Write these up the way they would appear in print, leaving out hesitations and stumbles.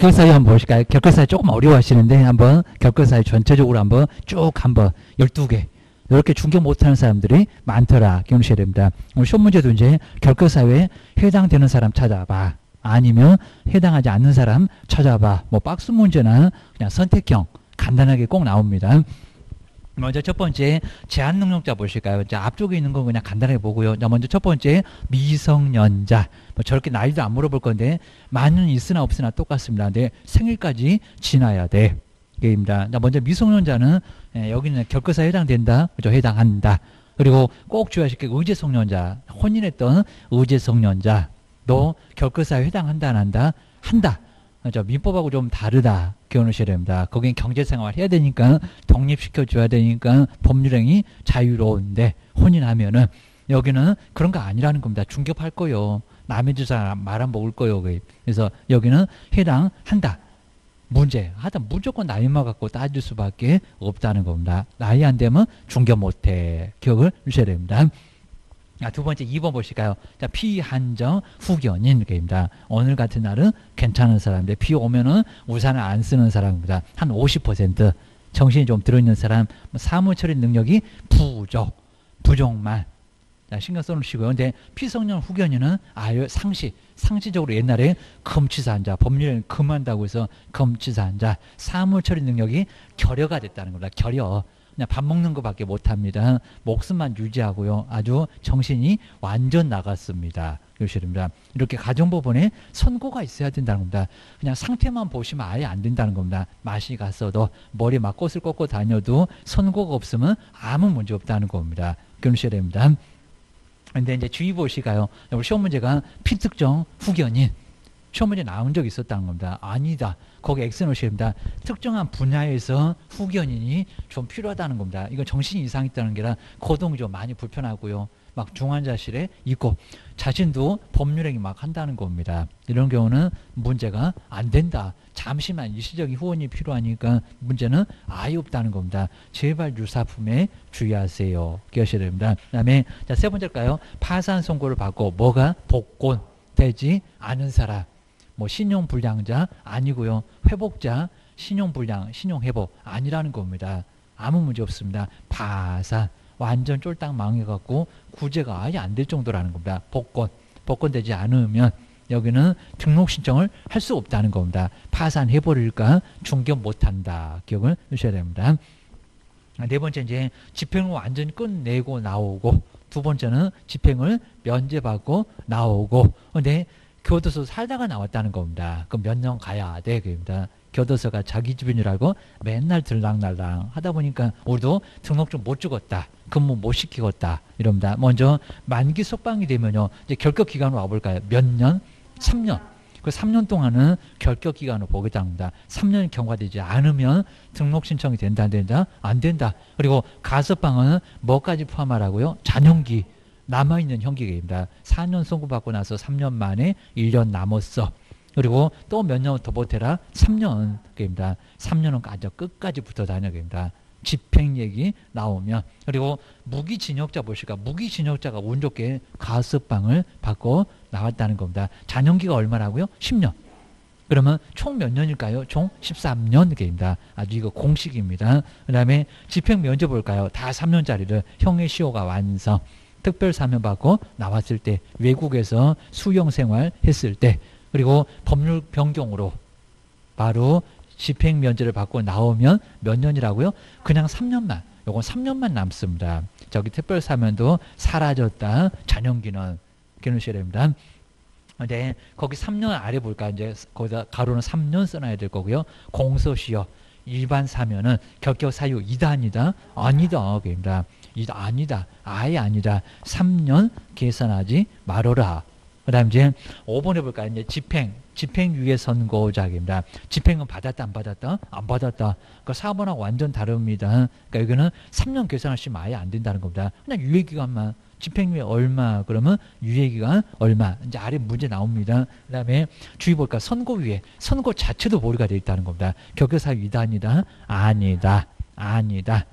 격결사유 한번 보실까요? 격결사유 조금 어려워하시는데 한번 격결사유 전체적으로 한번 쭉 한번 12개 이렇게 중격 못하는 사람들이 많더라 기억하셔야 됩니다. 오늘 시험 문제도 이제 격결사유에 해당되는 사람 찾아봐, 아니면 해당하지 않는 사람 찾아봐, 뭐 박스 문제나 그냥 선택형 간단하게 꼭 나옵니다. 먼저 첫 번째 제한 능력자 보실까요? 이제 앞쪽에 있는 건 그냥 간단하게 보고요. 먼저 첫 번째 미성년자. 뭐 저렇게 나이도 안 물어볼 건데 만은 있으나 없으나 똑같습니다. 근데 생일까지 지나야 돼. 게임입니다. 먼저 미성년자는 여기는 격결사유에 해당된다. 그죠? 해당한다. 그리고 꼭 주의하실 게 의제성년자. 혼인했던 의제성년자. 너 격결사유에 해당한다 안 한다? 한다. 그렇죠? 민법하고 좀 다르다 기억하셔야 됩니다. 거긴 경제생활 해야 되니까 독립시켜줘야 되니까 법률행위 자유로운데 혼인하면은 여기는 그런 거 아니라는 겁니다. 중개할 거요. 남의 주사 말아먹을 거요. 그래서 여기는 해당한다. 문제 하여튼 무조건 나이만 갖고 따질 수밖에 없다는 겁니다. 나이 안 되면 중개 못해. 기억을 주셔야 됩니다. 두 번째 2번 보실까요? 자, 피한정 후견인 입니다. 오늘 같은 날은 괜찮은 사람인데 비 오면은 우산을 안 쓰는 사람입니다. 한 50% 정신이 좀 들어있는 사람, 사무 처리 능력이 부족만 자, 신경 써놓으시고요. 근데 피성년 후견인은 아예 상시적으로 옛날에 금치사한 자, 법률에 금한다고 해서 금치사한 자, 사무 처리 능력이 결여가 됐다는 겁니다. 결여. 그냥 밥 먹는 것밖에 못합니다. 목숨만 유지하고요. 아주 정신이 완전 나갔습니다. 이렇게 가정법원에 선고가 있어야 된다는 겁니다. 그냥 상태만 보시면 아예 안 된다는 겁니다. 맛이 갔어도 머리 막 꽃을 꽂고 다녀도 선고가 없으면 아무 문제 없다는 겁니다. 기억하셔야 됩니다. 근데 이제 주의 보시가요. 우리 시험 문제가 피특정 후견인. 시험 문제 나온 적이 있었다는 겁니다. 아니다. 거기 X 넣으십니다. 특정한 분야에서 후견인이 좀 필요하다는 겁니다. 이건 정신 이상이 있다는 게라 거동이 좀 많이 불편하고요. 막 중환자실에 있고 자신도 법률행위 막 한다는 겁니다. 이런 경우는 문제가 안 된다. 잠시만 일시적인 후원이 필요하니까 문제는 아예 없다는 겁니다. 제발 유사품에 주의하세요. 기억하셔야 됩니다. 그 다음에 자, 세 번째일까요? 파산 선고를 받고 뭐가 복권 되지 않은 사람. 뭐 신용불량자 아니고요. 회복자, 신용불량, 신용회복 아니라는 겁니다. 아무 문제 없습니다. 파산, 완전 쫄딱 망해갖고 구제가 아예 안 될 정도라는 겁니다. 복권 되지 않으면 여기는 등록 신청을 할 수 없다는 겁니다. 파산해버릴까 중개 못한다. 기억을 주셔야 됩니다. 네 번째 이제 집행을 완전히 끝내고 나오고, 두 번째는 집행을 면제받고 나오고, 근데 교도소 살다가 나왔다는 겁니다. 그럼 몇 년 가야 돼? 그입니다. 교도소가 자기 집인 줄 알고 맨날 들락날락 하다 보니까 우리도 등록 좀 못 주겠다. 근무 못 시키겠다. 이럽니다. 먼저 만기 석방이 되면요. 이제 결격 기간으로 와볼까요? 몇 년? 3년. 그 3년 동안은 결격 기간으로 보겠다는 겁니다. 3년이 경과되지 않으면 등록 신청이 된다, 안 된다? 안 된다. 그리고 가석방은 뭐까지 포함하라고요? 잔형기. 남아있는 형기계입니다. 4년 선고받고 나서 3년 만에 1년 남았어. 그리고 또 몇 년 더 보태라? 3년입니다. 3년은 아주 끝까지 붙어 다녀입니다. 집행 얘기 나오면. 그리고 무기징역자 보실까? 무기징역자가 운 좋게 가석방을 받고 나왔다는 겁니다. 잔형기가 얼마라고요? 10년. 그러면 총 몇 년일까요? 총 13년입니다. 아주 이거 공식입니다. 그 다음에 집행 면제 볼까요? 다 3년짜리를 형의 시효가 완성. 특별 사면 받고 나왔을 때, 외국에서 수용 생활 했을 때, 그리고 법률 변경으로 바로 집행 면제를 받고 나오면 몇 년이라고요? 그냥 3년만. 요건 3년만 남습니다. 저기 특별 사면도 사라졌다. 잔형기는 기억하셔야 됩니다. 네, 거기 3년 아래 볼까? 이제 거기다 가로는 3년 써놔야 될 거고요. 공소시효 일반 사면은 격격 사유 이다 아니다? 아니다. 그입니다. 아니다. 아예 아니다. 3년 계산하지 말어라. 그 다음 이제 5번 해볼까요? 이제 집행유예 선고작입니다. 집행은 받았다, 안 받았다? 안 받았다. 그러니까 4번하고 완전 다릅니다. 그러니까 여기는 3년 계산하시면 아예 안 된다는 겁니다. 그냥 유예기간만. 집행유예 얼마? 그러면 유예기간 얼마? 이제 아래 문제 나옵니다. 그 다음에 주의 볼까? 선고유예. 선고 자체도 보류가 되어 있다는 겁니다. 격결사유 이다, 아니다? 아니다. 아니다.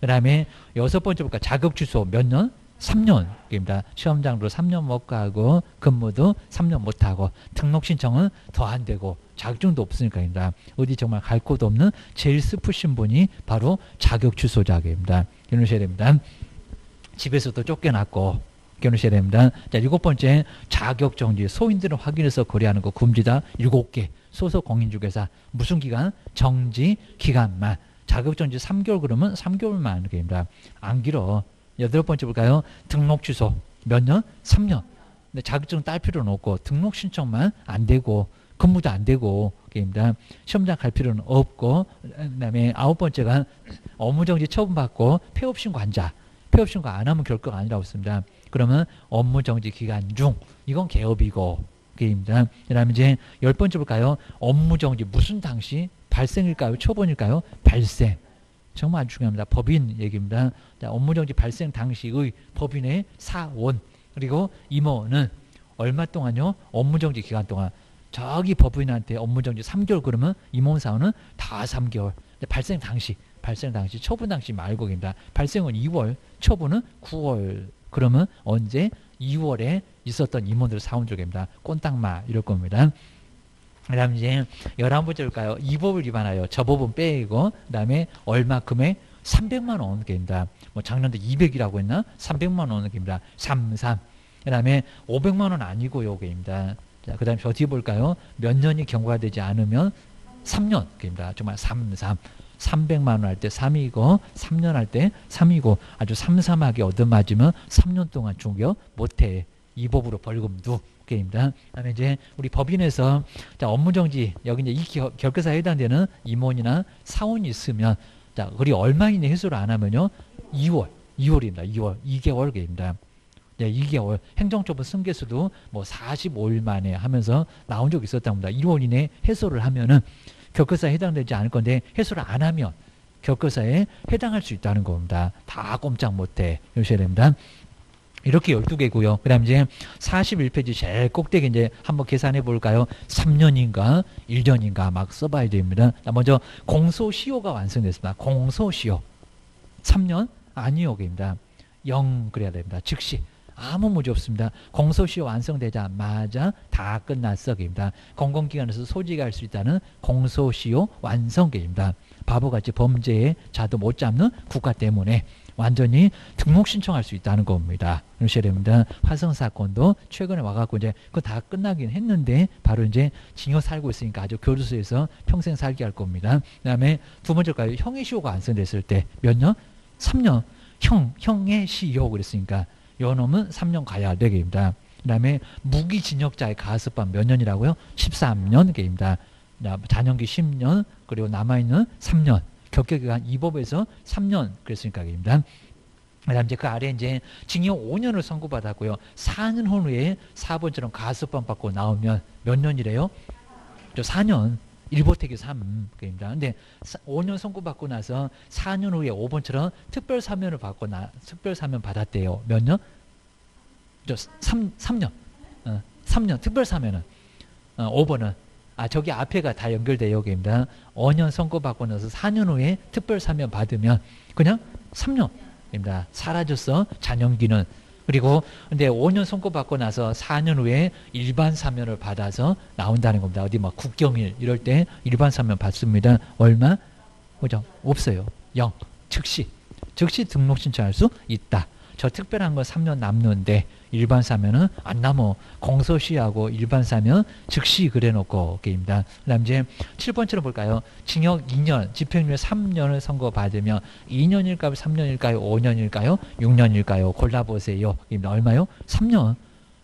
그 다음에 여섯 번째 볼까? 자격취소 몇 년? 3년입니다. 시험장도 3년 못 가고 근무도 3년 못하고 등록신청은 더 안 되고 자격증도 없으니까입니다. 어디 정말 갈 곳도 없는 제일 슬프신 분이 바로 자격취소자입니다. 이러셔야 됩니다. 집에서도 쫓겨났고 기억하셔야 됩니다. 자, 7번째 자격정지 소인들을 확인해서 거래하는 거 금지다. 7개 소속 공인중개사 무슨 기간? 정지 기간만. 자격정지 3개월 그러면 3개월만 이렇게 됩니다. 안 길어. 8번째 볼까요? 등록 취소 몇 년? 3년. 근데 자격증 딸 필요는 없고 등록 신청만 안 되고 근무도 안 되고 게임입니다. 시험장 갈 필요는 없고 그다음에 9번째가 업무정지 처분받고 폐업신고 환자. 폐업신고 안 하면 결과가 아니라고 했습니다. 그러면 업무정지 기간 중 이건 개업이고 게임입니다. 그다음에 이제 10번째 볼까요? 업무정지 무슨 당시 발생일까요? 처분일까요? 발생. 정말 아주 중요합니다. 법인 얘기입니다. 자, 업무정지 발생 당시의 법인의 사원 그리고 임원은 얼마 동안요? 업무정지 기간 동안. 저기 법인한테 업무정지 3개월 그러면 임원 사원은 다 3개월. 발생 당시, 처분 당시 말고 입니다. 발생은 2월, 처분은 9월. 그러면 언제? 2월에 있었던 임원들 사원 쪽입니다. 꼰딱마 이럴 겁니다. 그 다음 이제 11번째일까요? 이 법을 위반하여 저 법은 빼이고 그 다음에 얼마 금액? 300만 원 입니다. 뭐 작년도 200이라고 했나? 300만 원 입니다. 33. 그 다음에 500만 원 아니고 요게입니다. 자, 그 다음에 저 뒤에 볼까요? 몇 년이 경과가 되지 않으면 3년 입니다. 정말 33. 300만 원 할 때 3이고 3년 할 때 3이고 아주 삼삼하게 얻어맞으면 3년 동안 중격 못해. 이 법으로 벌금도 게임입니다. 그다음에 이제 우리 법인에서 자 업무정지 여기 이제 이 결격사에 해당되는 임원이나 사원이 있으면 자 우리 얼마 이내 해소를 안 하면요 2월입니다. 2월 2개월 게임입니다. 네, 2개월 행정처분 승계수도 뭐 45일 만에 하면서 나온 적이 있었답니다. 2월 이내 해소를 하면은 결격사에 해당되지 않을 건데 해소를 안 하면 결격사에 해당할 수 있다는 겁니다. 다 꼼짝 못해 이러셔야 됩니다. 이렇게 12개고요. 그 다음 이제 41페이지 제일 꼭대기 이제 한번 계산해 볼까요? 3년인가 1년인가 막 써봐야 됩니다. 먼저 공소시효가 완성됐습니다. 공소시효. 3년 아니오입니다. 0 그래야 됩니다. 즉시. 아무 문제 없습니다. 공소시효 완성되자마자 다 끝났어입니다. 공공기관에서 소지가 할 수 있다는 공소시효 완성입니다. 바보같이 범죄에 자도 못 잡는 국가 때문에 완전히 등록 신청할 수 있다는 겁니다. 이러셔야 됩니다. 화성 사건도 최근에 와갖고 이제 그거 다 끝나긴 했는데 바로 이제 징역 살고 있으니까 아주 교도소에서 평생 살게 할 겁니다. 그다음에 두 번째일까요? 형의시효가 완성됐을 때 몇 년? 3년. 형의시효 그랬으니까. 요 놈은 3년 가야 되게입니다. 그 다음에 무기징역자의 가습반 몇 년이라고요? 13년입니다. 잔형기 10년 그리고 남아있는 3년. 격격기간 이 법에서 3년 그랬으니까입니다. 그다음 이제 그 아래 이제 징역 5년을 선고받았고요. 4년 후에 4번처럼 가습반 받고 나오면 몇 년이래요? 4년. 1보태기 3입니다. 근데 5년 선고받고 나서 4년 후에 5번처럼 특별사면을 받고 특별사면 받았대요. 몇 년? 3년. 3년. 특별사면은. 5번은. 아, 저기 앞에가 다 연결돼요. 여기입니다. 5년 선고받고 나서 4년 후에 특별사면 받으면 그냥 3년입니다. 사라졌어. 잔형기는. 그리고 근데 5년 선고받고 나서 4년 후에 일반 사면을 받아서 나온다는 겁니다. 어디 막 국경일 이럴 때 일반 사면 받습니다. 얼마? 그죠? 없어요. 0. 즉시 등록 신청할 수 있다. 저 특별한 건 3년 남는데 일반 사면은 안 남어. 공소시하고 일반 사면 즉시 그래놓고 게임입니다. 그다음 이제 7번째로 볼까요? 징역 2년, 집행유예 3년을 선고받으면 2년일까요? 3년일까요? 5년일까요? 6년일까요? 골라보세요. 게임입니다. 얼마요? 3년.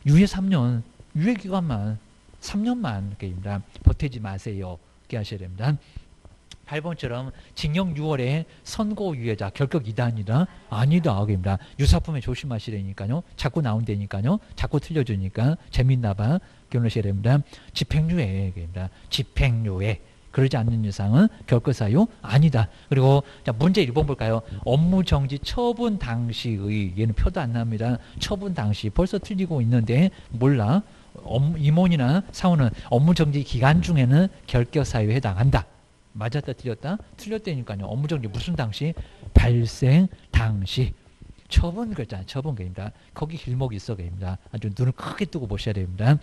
유예 3년. 유예 기간만 3년만 게임입니다. 보태지 마세요. 이렇게 하셔야 됩니다. 8번처럼 징역 6월에 선고유예자 결격 2단이다? 아니다. 입니다. 유사품에 조심하시라니까요. 자꾸 나온다니까요. 자꾸 틀려주니까 재밌나 봐. 기억하셔야 됩니다. 집행유예입니다. 집행유예. 그러지 않는 이상은 결격사유 아니다. 그리고 자, 문제 1번 볼까요? 업무정지 처분 당시의 얘는 표도 안 납니다. 처분 당시 벌써 틀리고 있는데 몰라. 임원이나 사원은 업무정지 기간 중에는 결격사유에 해당한다. 맞았다 틀렸다? 틀렸다니까요. 업무정지 무슨 당시? 발생 당시. 처분 거 있잖아요. 처분 거입니다. 거기 길목이 있어 거입니다. 아주 눈을 크게 뜨고 보셔야 됩니다.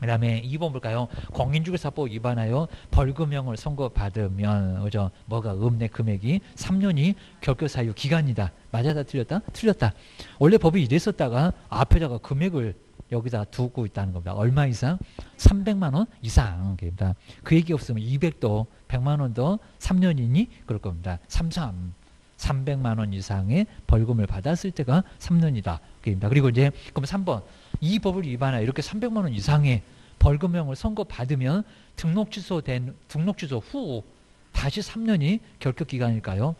그 다음에 2번 볼까요? 공인중개사법 위반하여 벌금형을 선고받으면, 그죠? 뭐가 읍내 금액이 3년이 결격사유 기간이다. 맞아다 틀렸다? 틀렸다. 원래 법이 이랬었다가 앞에다가 금액을 여기다 두고 있다는 겁니다. 얼마 이상? 300만 원 이상. 그 얘기 없으면 200도 100만 원도 3년이니 그럴 겁니다. 300만 원 이상의 벌금을 받았을 때가 3년이다. 그리고 이제 그럼 3번 이 법을 위반하여 이렇게 300만 원 이상의 벌금형을 선고받으면 등록 취소 후 다시 3년이 결격기간일까요?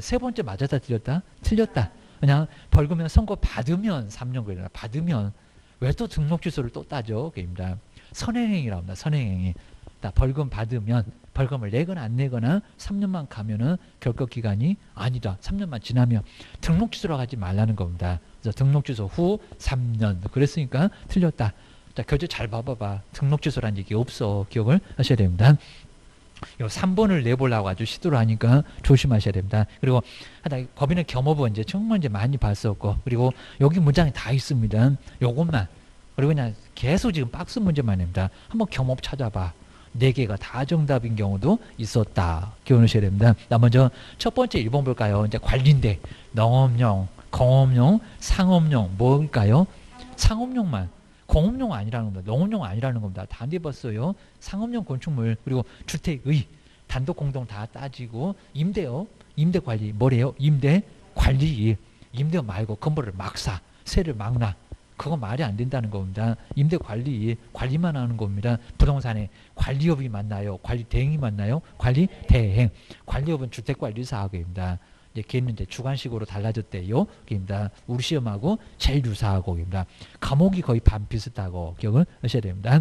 세 번째 맞았다 틀렸다? 틀렸다. 그냥 벌금형 선고받으면 3년 걸려라. 받으면 왜 또 등록 취소를 또 따죠? 그입니다. 선행행위라고 합니다. 선행행위. 벌금 받으면 벌금을 내거나 안 내거나 3년만 가면은 결격기간이 아니다. 3년만 지나면 등록 취소라고 하지 말라는 겁니다. 그래서 등록 취소 후 3년. 그랬으니까 틀렸다. 자, 교재 잘 봐봐봐. 등록 취소란 얘기 없어. 기억을 하셔야 됩니다. 요 3번을 내보려고 아주 시도를 하니까 조심하셔야 됩니다. 그리고 하다 법인의 겸업은 이제 정말 이제 많이 봤었고, 그리고 여기 문장이 다 있습니다. 요것만. 그리고 그냥 계속 지금 박스 문제만 입니다. 한번 겸업 찾아봐. 4개가 다 정답인 경우도 있었다. 기억하셔야 됩니다. 먼저 첫 번째 1번 볼까요? 이제 관리인데 농업용, 공업용, 상업용 뭘까요? 상업용만. 공업용 아니라는 겁니다. 농업용 아니라는 겁니다. 다 내봤어요. 상업용 건축물, 그리고 주택의 단독 공동 다 따지고, 임대요. 임대 관리 뭐래요? 임대 관리. 임대 말고 건물을 막 사. 세를 막 나. 그건 말이 안 된다는 겁니다. 임대 관리, 관리만 하는 겁니다. 부동산에 관리업이 맞나요? 관리 대행이 맞나요? 관리 대행. 관리업은 주택관리사학입니다. 이제 걔는 이제 주관식으로 달라졌대요. 그입니다. 우리 시험하고 제일 유사하고입니다. 과목이 거의 반 비슷하고 기억을 하셔야 됩니다.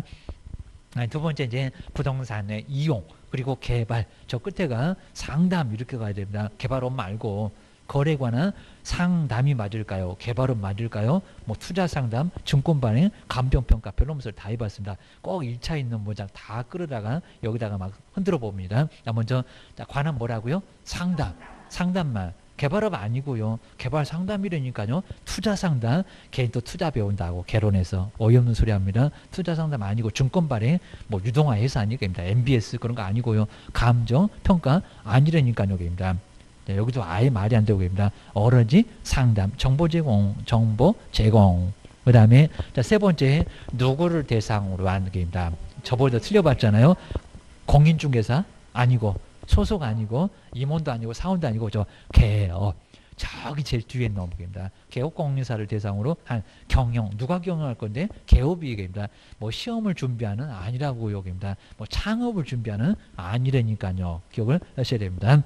두 번째 이제 부동산의 이용, 그리고 개발. 저 끝에가 상담 이렇게 가야 됩니다. 개발업 말고. 거래에 관한 상담이 맞을까요? 개발은 맞을까요? 뭐 투자상담, 증권반응, 감정평가, 변론문서를 다 해봤습니다. 꼭 1차 있는 문장 다 끌어다가 여기다가 막 흔들어 봅니다. 먼저 관한 뭐라고요? 상담. 상담만. 개발업 아니고요. 개발 상담이라니까요. 투자 상담. 개인 또 투자 배운다고 개론해서 어이없는 소리 합니다. 투자 상담 아니고 증권 발행, 뭐 유동화 회사니까입니다. MBS 그런 거 아니고요. 감정 평가 아니라니까요. 입니다. 여기도 아예 말이 안 되고 됩니다. 오로지 상담, 정보 제공. 그 다음에 세 번째, 누구를 대상으로 하는 게입니다. 저번에도 틀려봤잖아요. 공인중개사 아니고, 소속 아니고, 임원도 아니고, 사원도 아니고, 저 개업. 저기 제일 뒤에 넘는 겁니다. 개업 공인사를 대상으로 한 경영, 누가 경영할 건데 개업이 얘기입니다. 뭐 시험을 준비하는 아니라고 얘기입니다. 뭐 창업을 준비하는 아니라니까요. 기억을 하셔야 됩니다.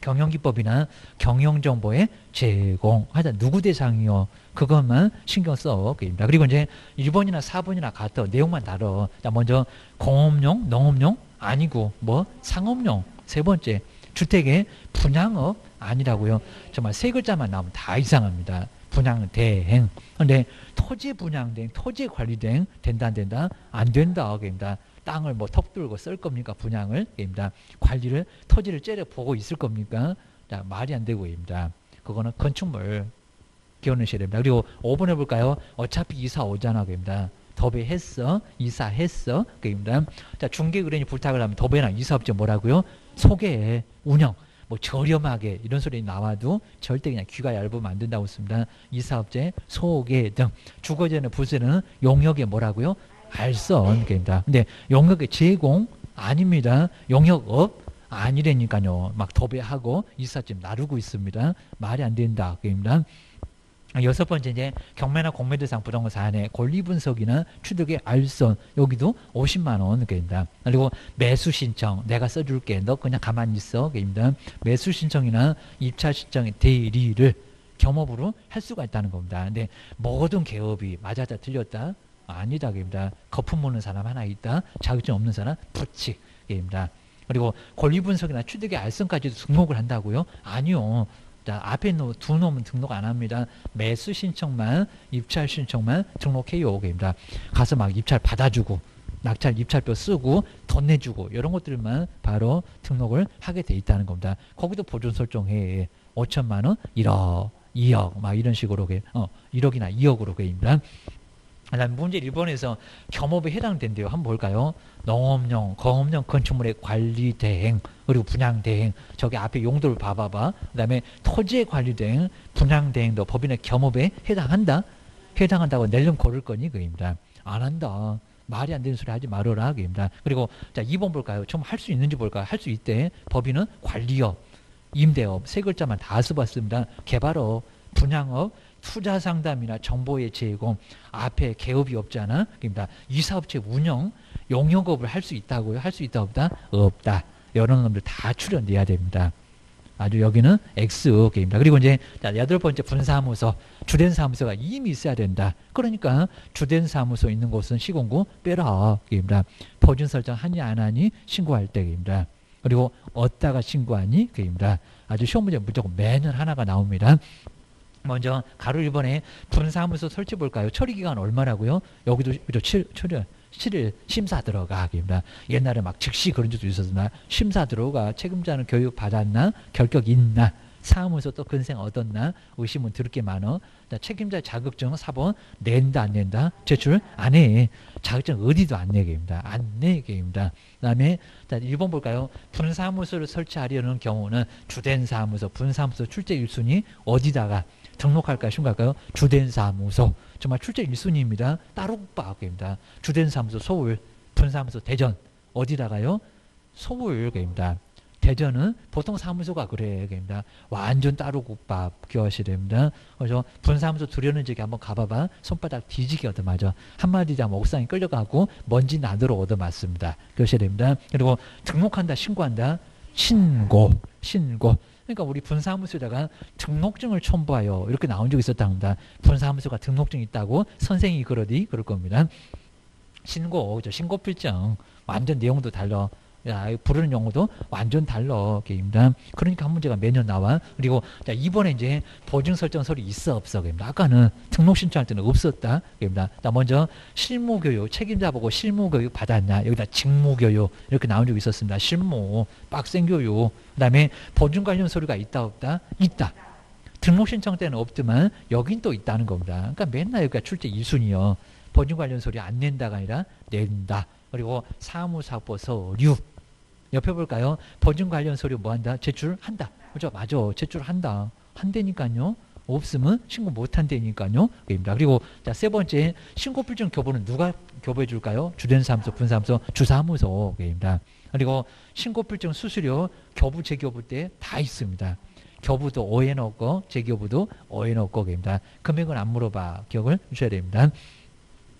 경영기법이나 경영정보의 제공. 하여튼 누구 대상이요? 그것만 신경 써. 그리고 이제 1번이나 4번이나 같아. 내용만 다뤄. 먼저 공업용, 농업용 아니고 뭐 상업용. 세 번째 주택의 분양업 아니라고요. 정말 세 글자만 나오면 다 이상합니다. 분양 대행. 근데 토지 분양 대행, 토지 관리 대행 된다 안 된다? 안 된다. 그입니다. 땅을 뭐 턱 뚫고 쓸 겁니까? 분양을 입니다. 관리를 토지를 째려보고 있을 겁니까? 자, 말이 안 되고 입니다. 그거는 건축물 기억하셔야 됩니다. 그리고 5번 해볼까요? 어차피 이사 오잖아. 그입니다. 도배했어, 이사했어. 그입니다. 자, 중개 의뢰인이 부탁을 하면 도배나 이사업체 뭐라고요? 소개, 운영, 뭐 저렴하게 이런 소리 나와도 절대 그냥 귀가 얇으면 안 된다고 씁니다. 이사업체, 소개 등 주거재는 부수는 용역에 뭐라고요? 알선. 근데 용역의 제공 아닙니다. 용역업 아니라니까요. 막 도배하고 이삿짐 나르고 있습니다. 말이 안 된다. 그입니다. 6번째 이제 경매나 공매 대상 부동산의 권리 분석이나 취득의 알선. 여기도 50만 원. 그입니다. 그리고 매수 신청 내가 써줄게. 너 그냥 가만히 있어. 그입니다. 매수 신청이나 입찰 신청의 대리를 겸업으로 할 수가 있다는 겁니다. 근데 모든 개업이 맞았다 틀렸다. 아니다. 그입니다. 거품 무는 사람 하나 있다. 자격증 없는 사람 부칙. 그입니다. 그리고 권리 분석이나 취득의 알선까지도 등록을 한다고요? 아니요. 자, 앞에 두 놈은 등록 안 합니다. 매수 신청만, 입찰 신청만 등록해요. 그입니다. 가서 막 입찰 받아주고, 낙찰 입찰표 쓰고, 돈 내주고 이런 것들만 바로 등록을 하게 돼 있다는 겁니다. 거기도 보존 설정해. 5천만 원 1억. 2억 막 이런 식으로 1억이나 2억으로 그입니다. 그다음 문제 1번에서 겸업에 해당된대요. 한번 볼까요? 농업용, 건업용 건축물의 관리 대행, 그리고 분양 대행. 저기 앞에 용도를 봐봐봐. 그다음에 토지의 관리 대행, 분양 대행도 법인의 겸업에 해당한다. 해당한다고 낼름 고를 거니 그입니다. 안 한다. 말이 안 되는 소리 하지 말아라 그입니다. 그리고 자 2번 볼까요? 좀 할 수 있는지 볼까요? 할 수 있대. 법인은 관리업, 임대업 세 글자만 다 써봤습니다. 개발업, 분양업, 투자 상담이나 정보의 제공, 앞에 개업이 없잖아. 그러니까 이사업체 운영, 용역업을 할 수 있다고요? 할 수 있다 없다? 없다. 이런 놈들 다 출연돼야 됩니다. 아주 여기는 X입니다. 그리고 이제 여덟 번째 분사무소, 주된 사무소가 이미 있어야 된다. 그러니까 주된 사무소 있는 곳은 시공구 빼라. 그입니다. 보증 설정 하니 안 하니 신고할 때입니다. 그리고 어디다가 신고하니 그입니다. 아주 시험 문제 무조건 매년 하나가 나옵니다. 먼저 가로 1번에 분사무소 설치 볼까요? 처리기간 얼마라고요? 여기도 7일 심사 들어가기입니다. 옛날에 막 즉시 그런 적도 있었나? 심사 들어가 책임자는 교육 받았나? 결격 있나? 사무소 또 근생 얻었나? 의심은 들게 많어. 책임자 자격증 4번 낸다 안 낸다? 제출 안 해. 자격증 어디도 안 내게입니다. 안 내게입니다. 그 다음에 1번 볼까요? 분사무소를 설치하려는 경우는 주된 사무소, 분사무소 출제 1순위 어디다가 등록할까요? 신고할까요? 주된 사무소. 정말 출제 1순위입니다. 따로국밥입니다. 주된 사무소 서울, 분사무소 대전. 어디다가요? 서울입니다. 대전은 보통 사무소가 그래입니다. 완전 따로국밥 교실입니다. 그래서 분사무소 두려는 지역에 한번 가봐봐. 손바닥 뒤지게 얻어맞아. 한마디당 옥상에 끌려가고 먼지 나도로 얻어맞습니다. 교실입니다. 그리고 등록한다, 신고한다. 신고. 그러니까 우리 분사무소에다가 등록증을 첨부하여 이렇게 나온 적이 있었답니다. 분사무소가 등록증 있다고 선생이 그럴 겁니다. 신고필증 완전 내용도 달라. 부르는 용어도 완전 달라. 그러니까 한 문제가 매년 나와. 그리고 자, 이번에 이제 보증 설정 서류 있어 없어. 아까는 등록 신청할 때는 없었다. 먼저 실무교육 책임자 보고 실무교육 받았냐. 여기다 직무교육 이렇게 나온 적이 있었습니다. 실무, 빡센교육. 그 다음에 보증 관련 서류가 있다 없다? 있다. 등록 신청 때는 없지만 여긴 또 있다는 겁니다. 그러니까 맨날 여기가 출제 2순위요. 보증 관련 서류 안 낸다가 아니라 낸다. 그리고 사무사법 서류 옆에 볼까요? 보증 관련 서류 뭐 한다? 제출한다. 그죠? 맞아. 제출한다. 한다니까요. 없으면 신고 못 한다니까요. 그리고 자, 세 번째 신고필증 교부는 누가 교부해 줄까요? 주된 사무소, 분사무소, 주사무소. 그리고 신고필증 수수료 교부, 재교부 때 다 있습니다. 교부도 오해 넣고 재교부도 오해 넣고. 금액은 안 물어봐. 기억을 주셔야 됩니다.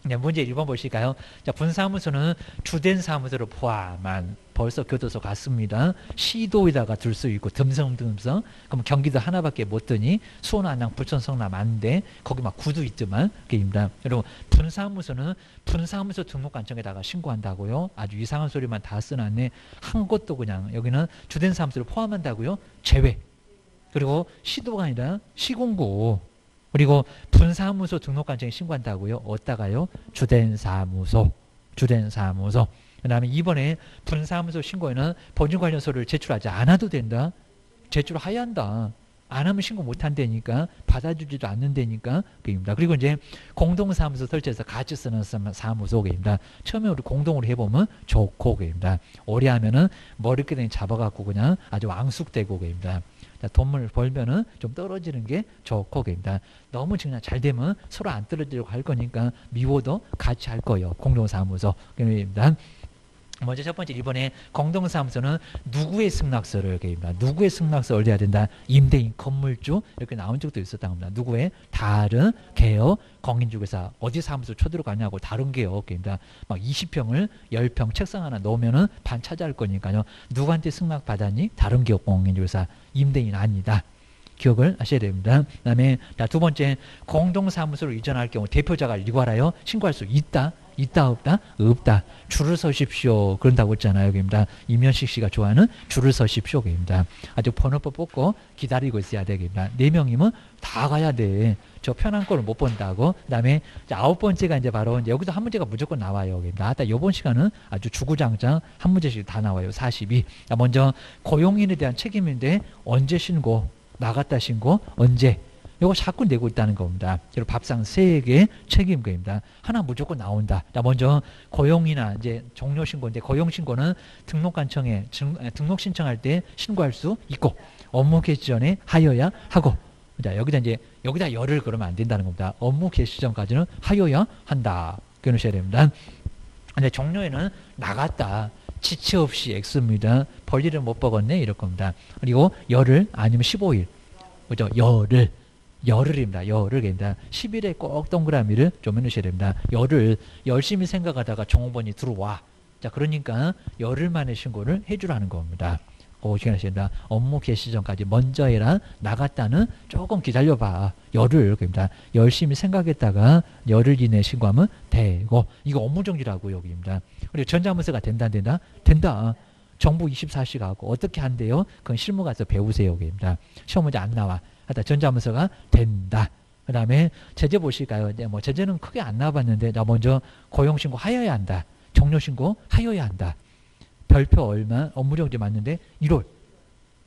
네, 문제 1번 보실까요? 자, 분사무소는 주된 사무소를 포함한 벌써 교도소 같습니다. 시도에다가 둘 수 있고 듬성듬성. 그럼 경기도 하나밖에 못 드니 수원, 안양, 부천, 성남 안 돼. 거기 막 구도 있지만 그입니다. 여러분 분사무소는 분사무소 등록관청에다가 신고한다고요. 아주 이상한 소리만 다 써놨네. 한 곳도 그냥 여기는 주된 사무소를 포함한다고요. 제외. 그리고 시도가 아니라 시공구. 그리고 분사무소 등록관청에 신고한다고요. 어디다가요? 주된 사무소. 그 다음에 이번에 분사무소 신고에는 보증 관련 서류를 제출하지 않아도 된다. 제출해야 한다. 안 하면 신고 못 한다니까. 받아주지도 않는다니까. 그리고 이제 공동사무소 설치해서 같이 쓰는 사무소입니다. 처음에 우리 공동으로 해보면 좋고. 오래 하면은 머리끄댕이 잡아갖고 그냥 아주 왕숙되고. 자, 돈을 벌면은 좀 떨어지는 게 좋고. 너무 그냥 잘 되면 서로 안 떨어지려고 할 거니까 미워도 같이 할 거예요. 공동사무소. 먼저 첫 번째 이번에 공동사무소는 누구의 승낙서를 개입니다. 누구의 승낙서를 얻어야 된다. 임대인, 건물주 이렇게 나온 적도 있었다 합니다. 누구의 다른 개요 공인중개사 어디 사무소 쳐들어가냐고 다른 개요 개입니다. 막 20평을 10평 책상 하나 넣으면은 반 차지할 거니까요. 누구한테 승낙 받았니? 다른 개요 공인중개사 임대인 아니다. 기억을 하셔야 됩니다. 그 다음에 두 번째 공동사무소로 이전할 경우 대표자가 일괄하여 신고할 수 있다. 있다 없다? 없다. 줄을 서십시오. 그런다고 했잖아요. 여기입니다. 임현식 씨가 좋아하는 줄을 서십시오. 여기입니다. 아주 번호표 뽑고 기다리고 있어야 되겠다. 4명이면 다 가야 돼. 저 편한 꼴을 못 본다고. 그 다음에 9번째가 이제 바로 여기도 한 문제가 무조건 나와요. 여기입니다. 이번 시간은 아주 주구장창 한 문제씩 다 나와요. 42. 먼저 고용인에 대한 책임인데 언제 신고? 나갔다 신고? 언제? 이거 자꾸 내고 있다는 겁니다. 그리고 밥상 세 개의 책임금입니다. 하나 무조건 나온다. 자, 먼저 고용이나 이제 종료 신고인데 고용 신고는 등록관청에 등록 신청할 때 신고할 수 있고 업무 개시 전에 하여야 하고. 자, 여기다 열을 그러면 안 된다는 겁니다. 업무 개시 전까지는 하여야 한다. 그러셔야 됩니다. 근데 종료에는 나갔다. 지체 없이 X입니다. 벌일을 못 먹었네. 이럴 겁니다. 그리고 열흘 아니면 15일. 그죠? 열흘. 열흘입니다. 열흘입니다. 10일에 꼭 동그라미를 좀 해놓으셔야 됩니다. 열흘. 열심히 생각하다가 종업원이 들어와. 자, 그러니까 열흘 만에 신고를 해주라는 겁니다. 고시간하십니다. 업무 개시 전까지 먼저 해라. 나갔다는 조금 기다려봐. 열흘. 그럽니다. 열심히 생각했다가 열흘 이내에 신고하면 되고. 이거 업무 정지라고 여기입니다. 그리고 전자문서가 된다 안 된다? 된다. 정부 24시 가고 어떻게 한대요? 그건 실무 가서 배우세요. 여기입니다. 시험 문제 안 나와. 하다 전자문서가 된다. 그 다음에 제재 보실까요? 이제 뭐 제재는 크게 안 나와봤는데 나 먼저 고용신고 하여야 한다. 종료신고 하여야 한다. 별표 얼마, 업무정지 맞는데 1월.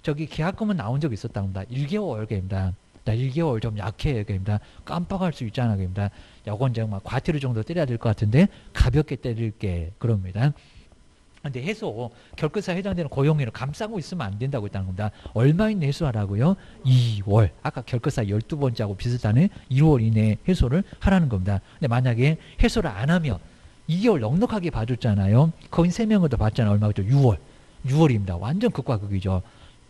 저기 계약금은 나온 적이 있었답니다. 1개월 계입니다. 나 1개월 좀 약해 계입니다. 깜빡할 수 있잖아 계입니다. 요건 정말 과태료 정도 때려야 될 것 같은데 가볍게 때릴게 그럽니다. 근데 해소, 결격사유에 해당되는 고용인을 감싸고 있으면 안 된다고 했다는 겁니다. 얼마 이내 해소하라고요? 2월. 아까 결격사유 12번째하고 비슷하네. 2월 이내에 해소를 하라는 겁니다. 근데 만약에 해소를 안 하면 2개월 넉넉하게 봐줬잖아요. 거긴 3명으로도 봤잖아요. 얼마죠? 6월. 6월입니다. 완전 극과 극이죠.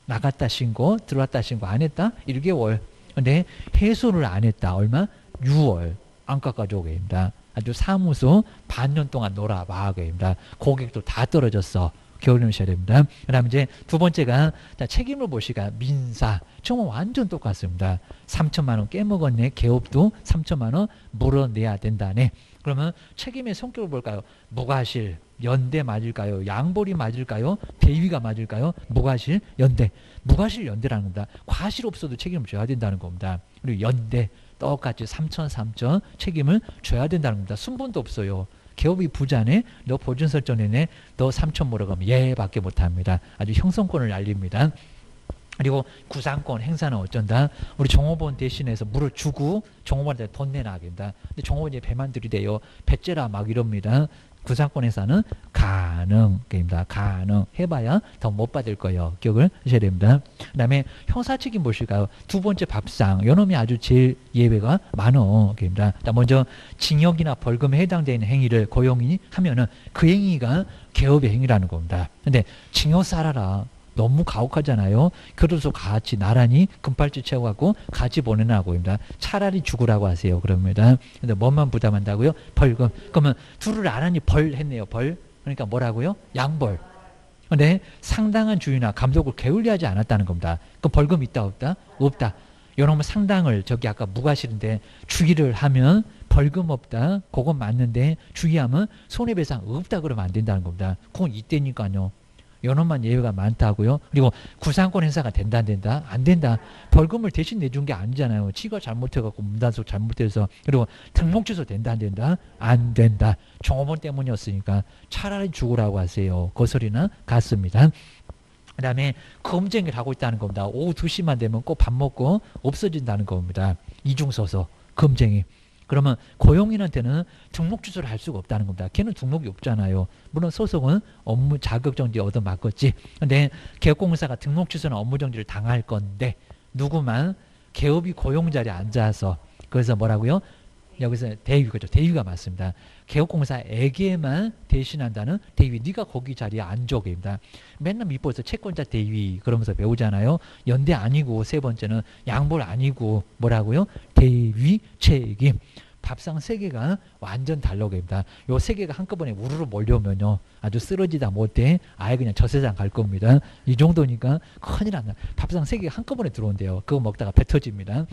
나갔다 신고, 들어왔다 신고, 안 했다? 1개월. 근데 해소를 안 했다. 얼마? 6월. 안 깎아줘입니다. 아주 사무소 반년 동안 놀아봐. 그입니다. 고객도 다 떨어졌어. 겨울을 쉬어야 됩니다. 그 다음에 이제 두 번째가 자, 책임을 보시가 민사. 정말 완전 똑같습니다. 3천만 원 깨먹었네. 개업도 3천만 원 물어내야 된다네. 그러면 책임의 성격을 볼까요? 무과실, 연대 맞을까요? 양볼이 맞을까요? 대위가 맞을까요? 무과실, 연대. 무과실, 연대라는 겁니다. 과실 없어도 책임을 져야 된다는 겁니다. 그리고 연대. 똑같이 3천 책임을 줘야 된다는 겁니다. 순분도 없어요. 개업이 부자네. 너 보증 설정했네. 너 3천 물어가면 예밖에 못합니다. 아주 형성권을 날립니다. 그리고 구상권 행사는 어쩐다. 우리 종업원 대신해서 물을 주고 종업원한테 돈 내놔야 된다. 근데 종업원이 배만 들이대요. 배째라 막 이럽니다. 구상권 행사는 가능입니다. 가능. 해봐야 더 못 받을 거예요. 기억을 하셔야 됩니다. 그 다음에 형사 책임 보실까요? 두 번째 밥상. 요놈이 아주 제일 예외가 많어. 입니다. 먼저 징역이나 벌금에 해당되는 행위를 고용인이 하면은 그 행위가 개업의 행위라는 겁니다. 근데 징역 살아라. 너무 가혹하잖아요. 그래서 같이 나란히 금팔찌 채워갖고 같이 보내라고입니다. 차라리 죽으라고 하세요. 그럽니다. 근데 뭐만 부담한다고요? 벌금. 그러면 둘을 나란히 벌 했네요. 벌. 그러니까 뭐라고요? 양벌. 근데 상당한 주의나 감독을 게을리하지 않았다는 겁니다. 그 벌금 있다 없다? 없다. 요놈은 상당을 저기 아까 무과실인데 주의를 하면 벌금 없다. 그건 맞는데 주의하면 손해배상 없다 그러면 안 된다는 겁니다. 그건 이때니까요. 요놈만 예외가 많다고요. 그리고 구상권 행사가 된다 안 된다? 안 된다. 벌금을 대신 내준 게 아니잖아요. 지가 잘못해갖고 문단속 잘못해서. 그리고 등록 취소 된다 안 된다? 안 된다. 종업원 때문이었으니까 차라리 죽으라고 하세요. 그 소리나 같습니다. 그 다음에 검증을 하고 있다는 겁니다. 오후 2시만 되면 꼭 밥 먹고 없어진다는 겁니다. 이중서서 검증이. 그러면 고용인한테는 등록 취소를 할 수가 없다는 겁니다. 걔는 등록이 없잖아요. 물론 소송은 업무 자격정지 얻어맞겠지. 근데 개업공사가 등록 취소나 업무정지를 당할 건데 누구만 개업이 고용자리에 앉아서 그래서 뭐라고요? 여기서 대위가죠. 대위가 맞습니다. 개업공사에게만 대신한다는 대위. 네가 거기 자리에 앉아입니다. 맨날 밑보에서 채권자 대위 그러면서 배우잖아요. 연대 아니고 세 번째는 양볼 아니고 뭐라고요? 대위 책임. 밥상 세 개가 완전 달라고입니다. 요 세 개가 한꺼번에 우르르 몰려오면요. 아주 쓰러지다 못해 아예 그냥 저세상 갈 겁니다. 이 정도니까 큰일 납니다. 밥상 세 개가 한꺼번에 들어온대요. 그거 먹다가 배 터집니다.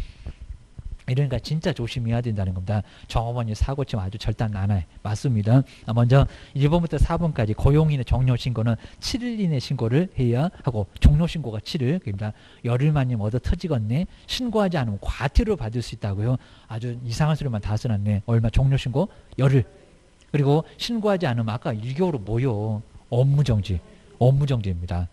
이러니까 진짜 조심해야 된다는 겁니다. 종업원이 사고 치면 아주 절단 나나요. 맞습니다. 먼저 1번부터 4번까지 고용인의 종료신고는 7일 이내 신고를 해야 하고 종료신고가 7일. 그러니까 열흘 만이면 얻어 터지겠네. 신고하지 않으면 과태료 받을 수 있다고요. 아주 이상한 소리만 다 써놨네. 얼마 종료신고? 열흘. 그리고 신고하지 않으면 아까 1개월로 뭐요? 업무정지. 업무정지입니다.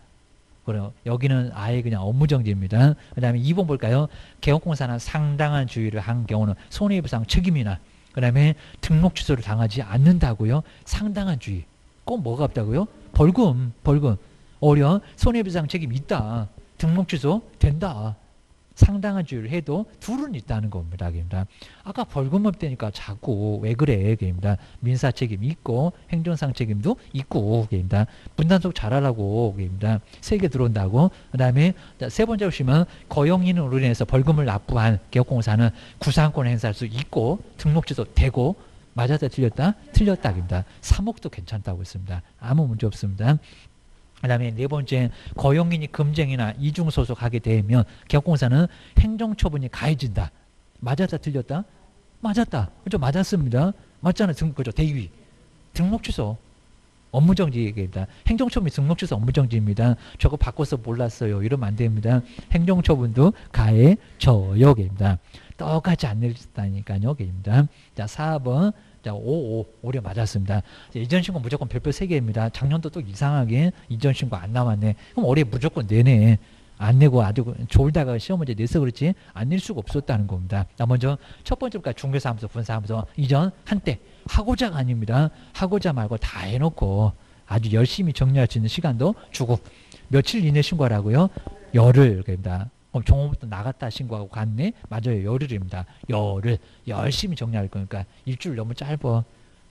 그럼 여기는 아예 그냥 업무정지입니다. 그 다음에 2번 볼까요? 개업공사나 상당한 주의를 한 경우는 손해배상 책임이나 그 다음에 등록 취소를 당하지 않는다고요. 상당한 주의. 꼭 뭐가 없다고요? 벌금. 오히려 손해배상 책임 있다. 등록 취소 된다. 상당한 주의를 해도 둘은 있다는 겁니다. 아까 벌금 없다니까 자꾸 왜 그래? 민사 책임이 있고 행정상 책임도 있고 분단속 잘하라고 세 개 들어온다고. 그 다음에 세 번째 보시면 거용인으로 인해서 벌금을 납부한 개업공사는 구상권 행사할 수 있고 등록 취소 되고 맞았다 틀렸다? 틀렸다입니다. 3억도 괜찮다고 했습니다. 아무 문제 없습니다. 그 다음에 네 번째, 거용인이 금쟁이나 이중소속하게 되면 개업공사는 행정처분이 가해진다. 맞았다 틀렸다? 맞았다. 그렇죠? 맞았습니다. 맞잖아요. 그렇죠? 대위. 등록 취소. 업무정지입니다. 행정처분이 등록 취소 업무정지입니다. 저거 바꿔서 몰랐어요. 이러면 안 됩니다. 행정처분도 가해져요. 똑같이 안 내렸다니까요. 자, 4번. 자, 5, 오히려 맞았습니다. 이전신고 무조건 별표 3개입니다. 작년도 또 이상하게 이전신고 안 남았네. 그럼 올해 무조건 내네. 안 내고 아주 졸다가 시험 문제 내서 그렇지 안 낼 수가 없었다는 겁니다. 자, 먼저 첫 번째로 중개사무소, 분사무소 이전 한때 하고자가 아닙니다. 하고자 말고 다 해놓고 아주 열심히 정리할 수 있는 시간도 주고 며칠 이내 신고하라고요? 열흘 됩니다. 종업부터 나갔다 신고하고 갔네? 맞아요. 열흘입니다. 열흘. 열심히 정리할 거니까 일주일 너무 짧아.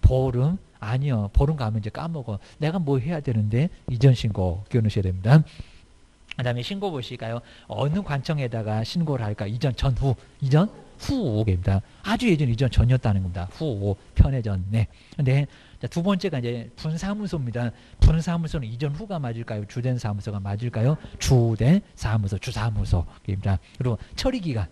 보름? 아니요. 보름 가면 이제 까먹어. 내가 뭐 해야 되는데 이전 신고 끼워넣으셔야 됩니다. 그 다음에 신고 보실까요? 어느 관청에다가 신고를 할까? 이전 전후. 이전 후입니다. 아주 예전 이전 전이었다는 겁니다. 후 편해졌네. 근데 자, 두 번째가 이제 분사무소입니다. 분사무소는 이전 후가 맞을까요? 주된 사무소가 맞을까요? 주된 사무소, 주사무소입니다. 그리고 처리기간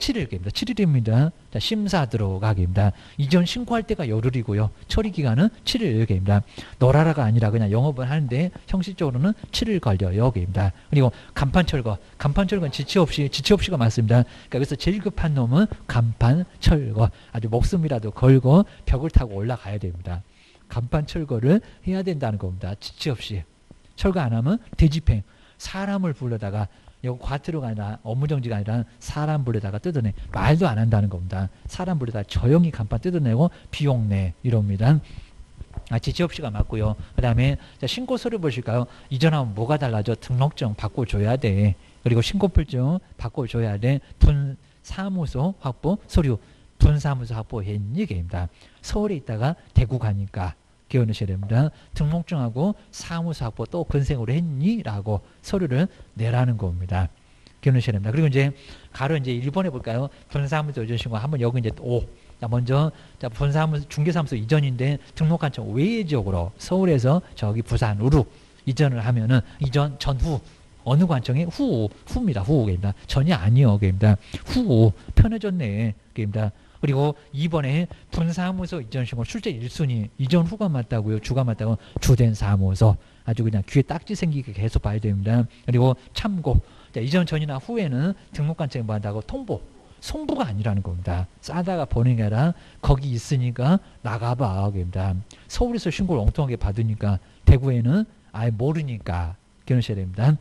7일입니다. 7일입니다. 자, 심사 들어가기입니다. 이전 신고할 때가 열흘이고요. 처리기간은 7일입니다. 너라라가 아니라 그냥 영업은 하는데 형식적으로는 7일 걸려요. 그리고 간판철거. 간판철거는 지체 없이가 맞습니다. 그러니까 여기서 제일 급한 놈은 간판철거. 아주 목숨이라도 걸고 벽을 타고 올라가야 됩니다. 간판철거를 해야 된다는 겁니다. 지체 없이. 철거 안 하면 대집행. 사람을 불러다가 여기 과태료가 아니라 업무정지가 아니라 사람 불에다가 뜯어내. 말도 안 한다는 겁니다. 사람 불에다가 조용히 간판 뜯어내고 비용 내 이럽니다. 지체 없이가 맞고요. 그 다음에 신고 서류 보실까요? 이전하면 뭐가 달라져? 등록증 바꿔줘야 돼. 그리고 신고필증 바꿔줘야 돼. 분사무소 확보 서류. 분사무소 확보했니? 게입니다. 서울에 있다가 대구 가니까. 기어 넣으셔야 됩니다. 등록증하고 사무소 확보 또 근생으로 했니? 라고 서류를 내라는 겁니다. 기어 넣으셔야 됩니다. 그리고 이제 가로 이제 1번에 볼까요? 분사무소 이전 신고 한번 여기 이제 5. 자, 먼저 자, 분사무소 중개사무소 이전인데 등록관청 외지역으로 서울에서 저기 부산으로 이전을 하면은 이전 전후 어느 관청에 후입니다. 후입니다. 전이 아니요. 게입니다. 후 편해졌네. 게입니다. 그리고 2번에 분사무소 이전 신고 출제 1순위 이전 후가 맞다고요. 주가 맞다고 주된 사무소 아주 그냥 귀에 딱지 생기게 계속 봐야 됩니다. 그리고 참고 자, 이전 전이나 후에는 등록관청에 뭐 한다고 통보 송부가 아니라는 겁니다. 싸다가 버는 게 아니라 거기 있으니까 나가봐. 서울에서 신고를 엉뚱하게 받으니까 대구에는 아예 모르니까 기억하셔야 됩니다.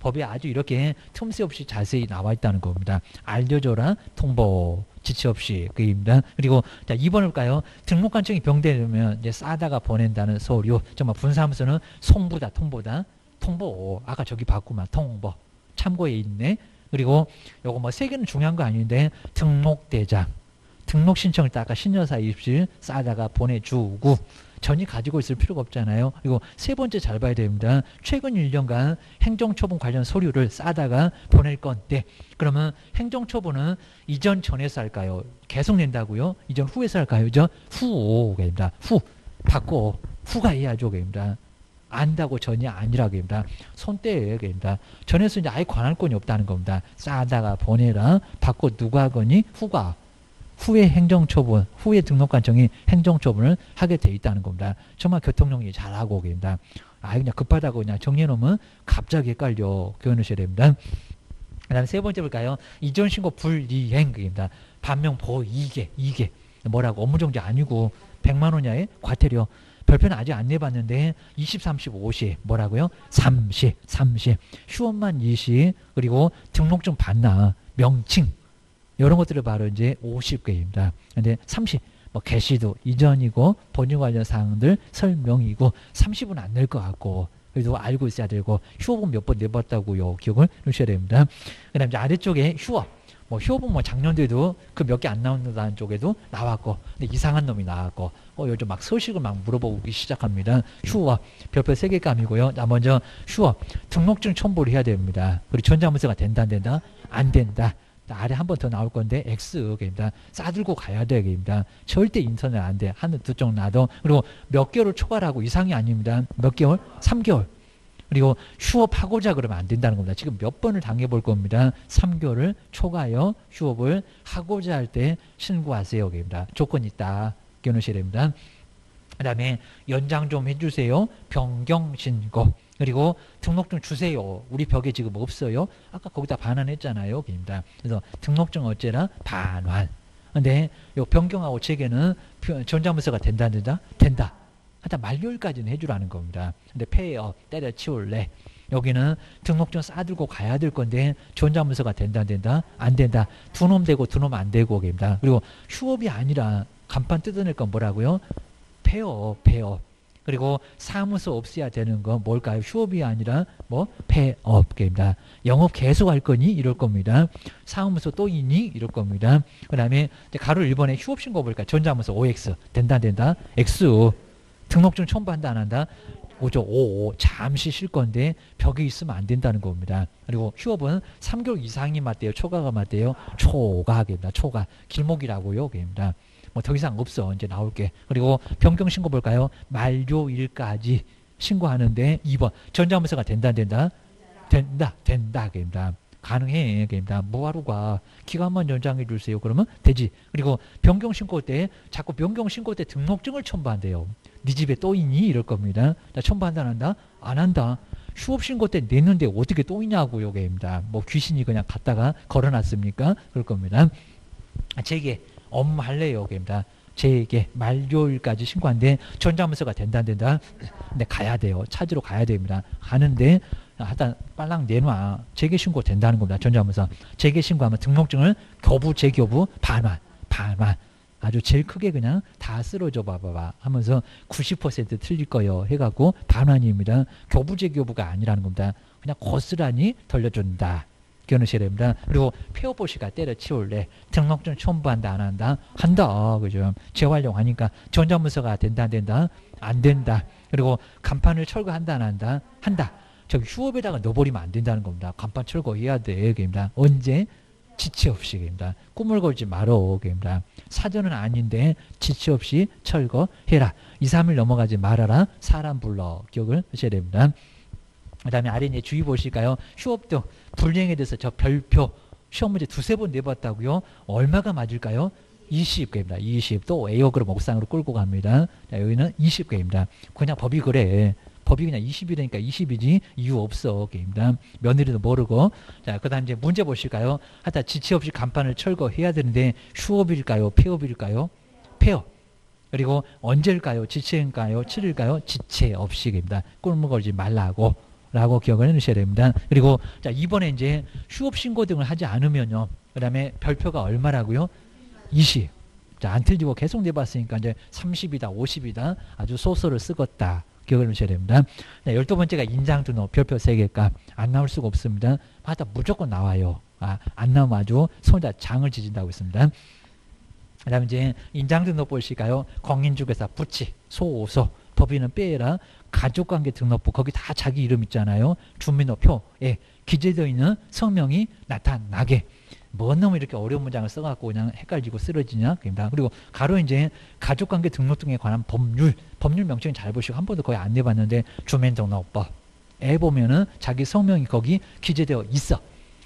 법이 아주 이렇게 틈새 없이 자세히 나와 있다는 겁니다. 알려줘라 통보 지체 없이 그입니다. 그리고 자 2번을 볼까요? 등록관청이 병대되면 이제 싸다가 보낸다는 서류. 정말 분사무소는 송부다 통보다 통보. 아까 저기 봤구만 통보. 참고에 있네. 그리고 요거 뭐 세 개는 중요한 거 아닌데 등록대장. 등록 신청을 딱 아까 신여사 입실 싸다가 보내주고 전이 가지고 있을 필요가 없잖아요. 그리고 세 번째 잘 봐야 됩니다. 최근 1년간 행정처분 관련 서류를 싸다가 보낼 건데 그러면 행정처분은 이전 전에서 할까요? 계속 낸다고요? 이전 후에서 할까요? 이전 후입니다. 후 받고 후가 해야죠. 안다고 전이 아니라고입니다. 손대입니다. 전에서 이제 아예 관할권이 없다는 겁니다. 싸다가 보내라 받고 누가 하거니 후가 후에 행정처분, 후에 등록관청이 행정처분을 하게 돼 있다는 겁니다. 정말 교통정리 잘하고 계십니다. 아, 그냥 급하다고 그냥 정리해놓으면 갑자기 헷갈려. 교환하셔야 됩니다. 그 다음에 세 번째 볼까요? 이전신고 불이행입니다. 반명보호 2개. 뭐라고? 업무정지 아니고 100만 원 이하의 과태료. 별표는 아직 안 내봤는데 20, 30, 50 뭐라고요? 30 시험만 20 그리고 등록증 반납 명칭 이런 것들을 바로 이제 50개입니다. 근데 30 뭐 개시도 이전이고 법률 관련 사항들 설명이고 30은 안 낼 것 같고 그래도 알고 있어야 되고 휴업은 몇 번 내봤다고요 기억을 놓으셔야 됩니다. 그 다음에 아래쪽에 휴업 뭐 휴업은 뭐 작년도에도 그 몇 개 안 나온다는 쪽에도 나왔고 근데 이상한 놈이 나왔고 요즘 막 소식을 막 물어보기 시작합니다. 휴업 별표 3개감이고요. 자 먼저 휴업 등록증 첨부를 해야 됩니다. 그리고 전자문서가 된다 안 된다 안 된다. 아래 한 번 더 나올 건데 X입니다. 싸들고 가야 되겠습니다. 절대 인터넷 안 돼. 하늘 두 쪽 나도. 그리고 몇 개월을 초과하고 이상이 아닙니다. 몇 개월? 3개월. 그리고 휴업하고자 그러면 안 된다는 겁니다. 지금 몇 번을 당해볼 겁니다. 3개월을 초과하여 휴업을 하고자 할 때 신고하세요. 입니다. 조건이 있다. 기억하셔야 됩니다. 그 다음에 연장 좀 해주세요. 변경 신고. 그리고 등록증 주세요. 우리 벽에 지금 없어요. 아까 거기다 반환했잖아요. 여기입니다. 그래서 등록증 어째라 반환. 근데 요 변경하고 체계는 전자문서가 된다, 안 된다? 된다. 하여튼 만료일까지는 해주라는 겁니다. 근데 폐업, 때려치울래. 여기는 등록증 싸들고 가야 될 건데 전자문서가 된다, 안 된다? 안 된다. 두 놈 되고 두 놈 안 되고. 여기입니다. 그리고 휴업이 아니라 간판 뜯어낼 건 뭐라고요? 폐업. 그리고 사무소 없애야 되는 건 뭘까요? 휴업이 아니라 뭐 폐업입니다. 영업 계속 할 거니? 이럴 겁니다. 사무소 또 있니? 이럴 겁니다. 그 다음에 가로 1번에 휴업 신고 볼까요? 전자문서 OX. 된다 안 된다? X. 등록증 첨부한다 안 한다? 5조 5. 잠시 쉴 건데 벽에 있으면 안 된다는 겁니다. 그리고 휴업은 3개월 이상이 맞대요. 초과가 맞대요. 초과입니다. 초과. 길목이라고요. 그입니다. 뭐 더 이상 없어. 이제 나올게. 그리고 변경 신고 볼까요? 만료일까지 신고하는데 2번. 전자문서가 된다, 안 된다? 된다. 됩니다. 가능해. 됩니다. 뭐하러 가? 기간만 연장해 주세요. 그러면 되지. 그리고 변경 신고 때 자꾸 변경 신고 때 등록증을 첨부한대요. 네 집에 또 있니? 이럴 겁니다. 나 첨부한다, 안 한다? 안 한다. 휴업 신고 때 냈는데 어떻게 또 있냐고요. 됩니다. 뭐 귀신이 그냥 갔다가 걸어놨습니까? 그럴 겁니다. 제게. 업무 할래요. 여기입니다. 제게 만료일까지 신고한데 전자문서가 된다 안 된다? 근데 가야 돼요. 찾으러 가야 됩니다. 가는데 하여튼 빨랑 내놔. 재개 신고 된다는 겁니다. 전자문서. 재개 신고하면 등록증을 교부 재교부 반환. 아주 제일 크게 그냥 다 쓰러져 봐봐 하면서 90% 틀릴 거예요. 해갖고 반환입니다. 교부 재교부가 아니라는 겁니다. 그냥 고스란히 돌려준다. 기억하셔야 됩니다. 그리고 폐업보시가 때려치울래. 등록증 첨부한다 안 한다? 한다. 그죠? 재활용하니까 전자문서가 된다 안 된다? 안 된다. 그리고 간판을 철거한다 안 한다? 한다. 저기 휴업에다가 넣어버리면 안 된다는 겁니다. 간판 철거해야 돼. 그입니다. 언제? 지체 없이. 그입니다. 꿈을 걸지 말어. 그입니다. 사전은 아닌데 지체 없이 철거해라. 2, 3일 넘어가지 말아라. 사람 불러. 기억을 하셔야 됩니다. 그 다음에 아래 이제 주의 보실까요? 휴업 등 불이행에 대해서 저 별표 시험 문제 두세 번 내봤다고요? 얼마가 맞을까요? 20개입니다. 20. 또 A역으로 옥상으로 끌고 갑니다. 자, 여기는 20개입니다. 그냥 법이 그래. 법이 그냥 20이라니까 20이지 이유 없어. 게임다. 며느리도 모르고. 자, 그 다음 이제 문제 보실까요? 하여튼 지체 없이 간판을 철거해야 되는데 휴업일까요? 폐업일까요? 폐업. 그리고 언제일까요? 지체일까요? 7일까요? 지체 없이입니다. 꿀물 걸지 말라고. 라고 기억을 해놓으셔야 됩니다. 그리고 자 이번에 이제 휴업 신고 등을 하지 않으면요. 그 다음에 별표가 얼마라고요? 20. 자, 안 틀리고 계속 내봤으니까 이제 30이다, 50이다 아주 소설을 쓰겄다. 기억을 해놓으셔야 됩니다. 자, 12번째가 인장 등록 별표 3개가 안 나올 수가 없습니다. 하다 무조건 나와요. 안 나오면 아주 손에다 장을 지진다고 했습니다. 그 다음에 이제 인장 등록 보실까요? 공인중개사 부치, 소오소. 법인은 빼라. 가족관계 등록부 거기 다 자기 이름 있잖아요. 주민등록표에 기재되어 있는 성명이 나타나게. 뭔 놈이 이렇게 어려운 문장을 써갖고 그냥 헷갈리고 쓰러지냐. 그러니까. 그리고 가로 이제 가족관계 등록 등에 관한 법률 명칭 잘 보시고 한 번도 거의 안 내봤는데 주민등록법에 보면은 자기 성명이 거기 기재되어 있어.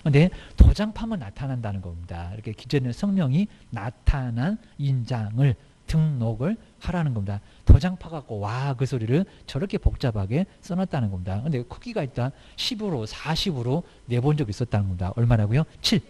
근데 도장 파면 나타난다는 겁니다. 이렇게 기재된 성명이 나타난 인장을 등록을 하라는 겁니다. 도장 파갖고 와 그 소리를 저렇게 복잡하게 써놨다는 겁니다. 근데 크기가 있다. 10으로 40으로 내본 적이 있었다는 겁니다. 얼마라고요? 7.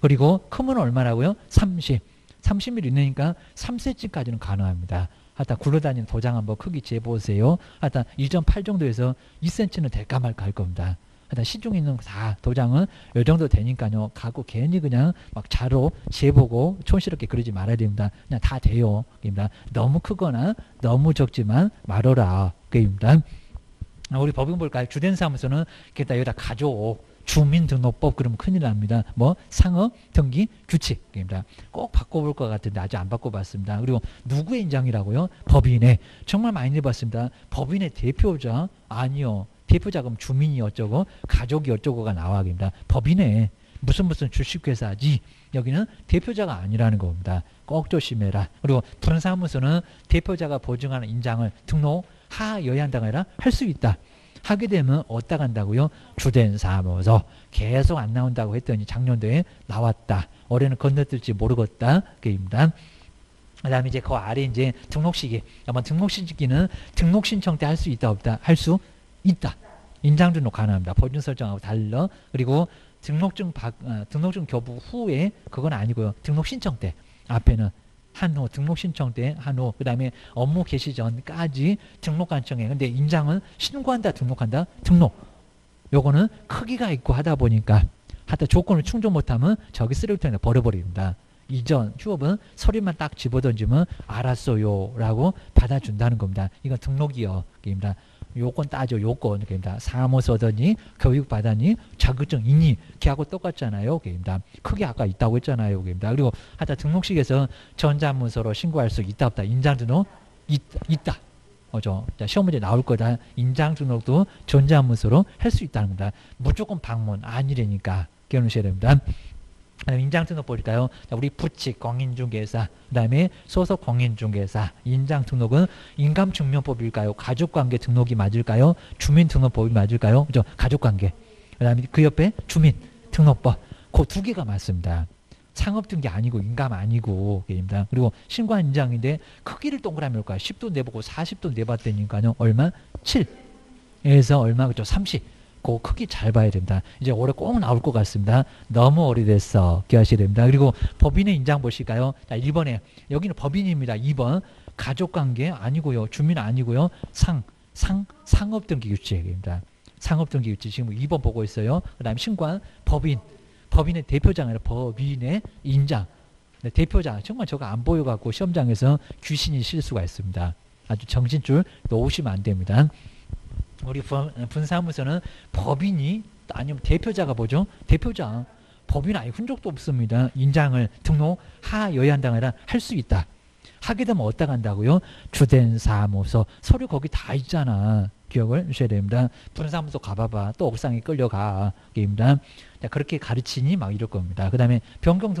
그리고 크면 얼마라고요? 30. 30mm 있으니까 3cm까지는 가능합니다. 하다 굴러다니는 도장 한번 크기 재보세요. 하다 2.8 정도에서 2cm는 될까 말까 할 겁니다. 하다 시중에 있는 다 도장은 요 정도 되니까요. 가고 괜히 그냥 막 자로 재보고 촌스럽게 그러지 말아야 됩니다. 그냥 다 돼요. 입니다. 너무 크거나 너무 적지만 말어라. 그입니다. 우리 법인 볼까요? 주된 사무소는 게다 여기다 가져오. 주민등록법 그러면 큰일 납니다. 뭐 상업 등기 규칙입니다. 꼭 바꿔볼 것 같은데 아직 안 바꿔봤습니다. 그리고 누구의 인장이라고요? 법인의. 정말 많이 해봤습니다. 법인의 대표자 아니요. 대표자 그럼 주민이 어쩌고 가족이 어쩌고가 나와야겠습니다. 법인의 무슨 주식회사지 여기는 대표자가 아니라는 겁니다. 꼭 조심해라. 그리고 분사무소는 대표자가 보증하는 인장을 등록하여야 한다가 아니라 할 수 있다. 하게 되면 어디다 간다고요? 주된 사무소. 계속 안 나온다고 했더니 작년도에 나왔다. 올해는 건너뛸지 모르겠다. 그입니다. 그 다음에 이제 그 아래 이제 등록시기. 아마 등록시기는 등록신청 때 할 수 있다 없다? 할 수 있다. 인장등록 가능합니다. 보증 설정하고 달라. 그리고 등록증 교부 후에 그건 아니고요. 등록신청 때 앞에는. 한후 등록신청 때 한후 그 다음에 업무 개시 전까지 등록관청에 근데 인장은 신고한다 등록한다 등록 요거는 크기가 있고 하다 보니까 하다 조건을 충족 못하면 저기 쓰레기통에 버려버립니다. 이전 휴업은 서류만 딱 집어던지면 알았어요 라고 받아준다는 겁니다. 이건 등록이요.입니다. 요건 따져 요건.입니다. 사무소더니 교육받았니 자격증 있니 걔하고 똑같잖아요.입니다. 크게 아까 있다고 했잖아요.입니다. 그리고 하다 등록식에서 전자문서로 신고할 수 있다 없다 인장등록 있다. 그죠? 시험 문제 나올 거다. 인장등록도 전자문서로 할 수 있다는 겁니다. 무조건 방문 아니라니까 깨우셔야 됩니다. 인장등록 보실까요? 우리 부칙 공인중개사, 그 다음에 소속 공인중개사, 인장등록은 인감증명법일까요? 가족관계 등록이 맞을까요? 주민등록법이 맞을까요? 그죠? 가족관계, 그 다음에 그 옆에 주민등록법, 그 두 개가 맞습니다. 상업등기 아니고 인감 아니고 입니다. 그리고 신고한 인장인데 크기를 동그라미 올까요? 10도 내보고 40도 내봤다니까요. 얼마? 7에서 얼마? 그죠? 30. 그 크기 잘 봐야 됩니다. 이제 올해 꼭 나올 것 같습니다. 너무 오래됐어. 기억하셔야 됩니다. 그리고 법인의 인장 보실까요? 자, 1번에 여기는 법인입니다. 2번 가족관계 아니고요. 주민 아니고요. 상업등기 규칙입니다. 상업등기 규칙 지금 2번 보고 있어요. 그 다음에 신고한 법인의 대표자가 아니라 법인의 인장. 네, 대표자 정말 저거 안 보여갖고 시험장에서 귀신이 실 수가 있습니다. 아주 정신줄 놓으시면 안 됩니다. 우리 분사무소는 법인이 아니면 대표자가 뭐죠? 대표자. 법인 아예 흔적도 없습니다. 인장을 등록하여야 한다가 아니라 할 수 있다. 하게 되면 어디다 간다고요? 주된 사무소. 서류 거기 다 있잖아. 기억을 주셔야 됩니다. 분사무소 가봐봐. 또 옥상에 끌려가. 입니다. 그렇게 가르치니 막 이럴 겁니다. 그 다음에 변경.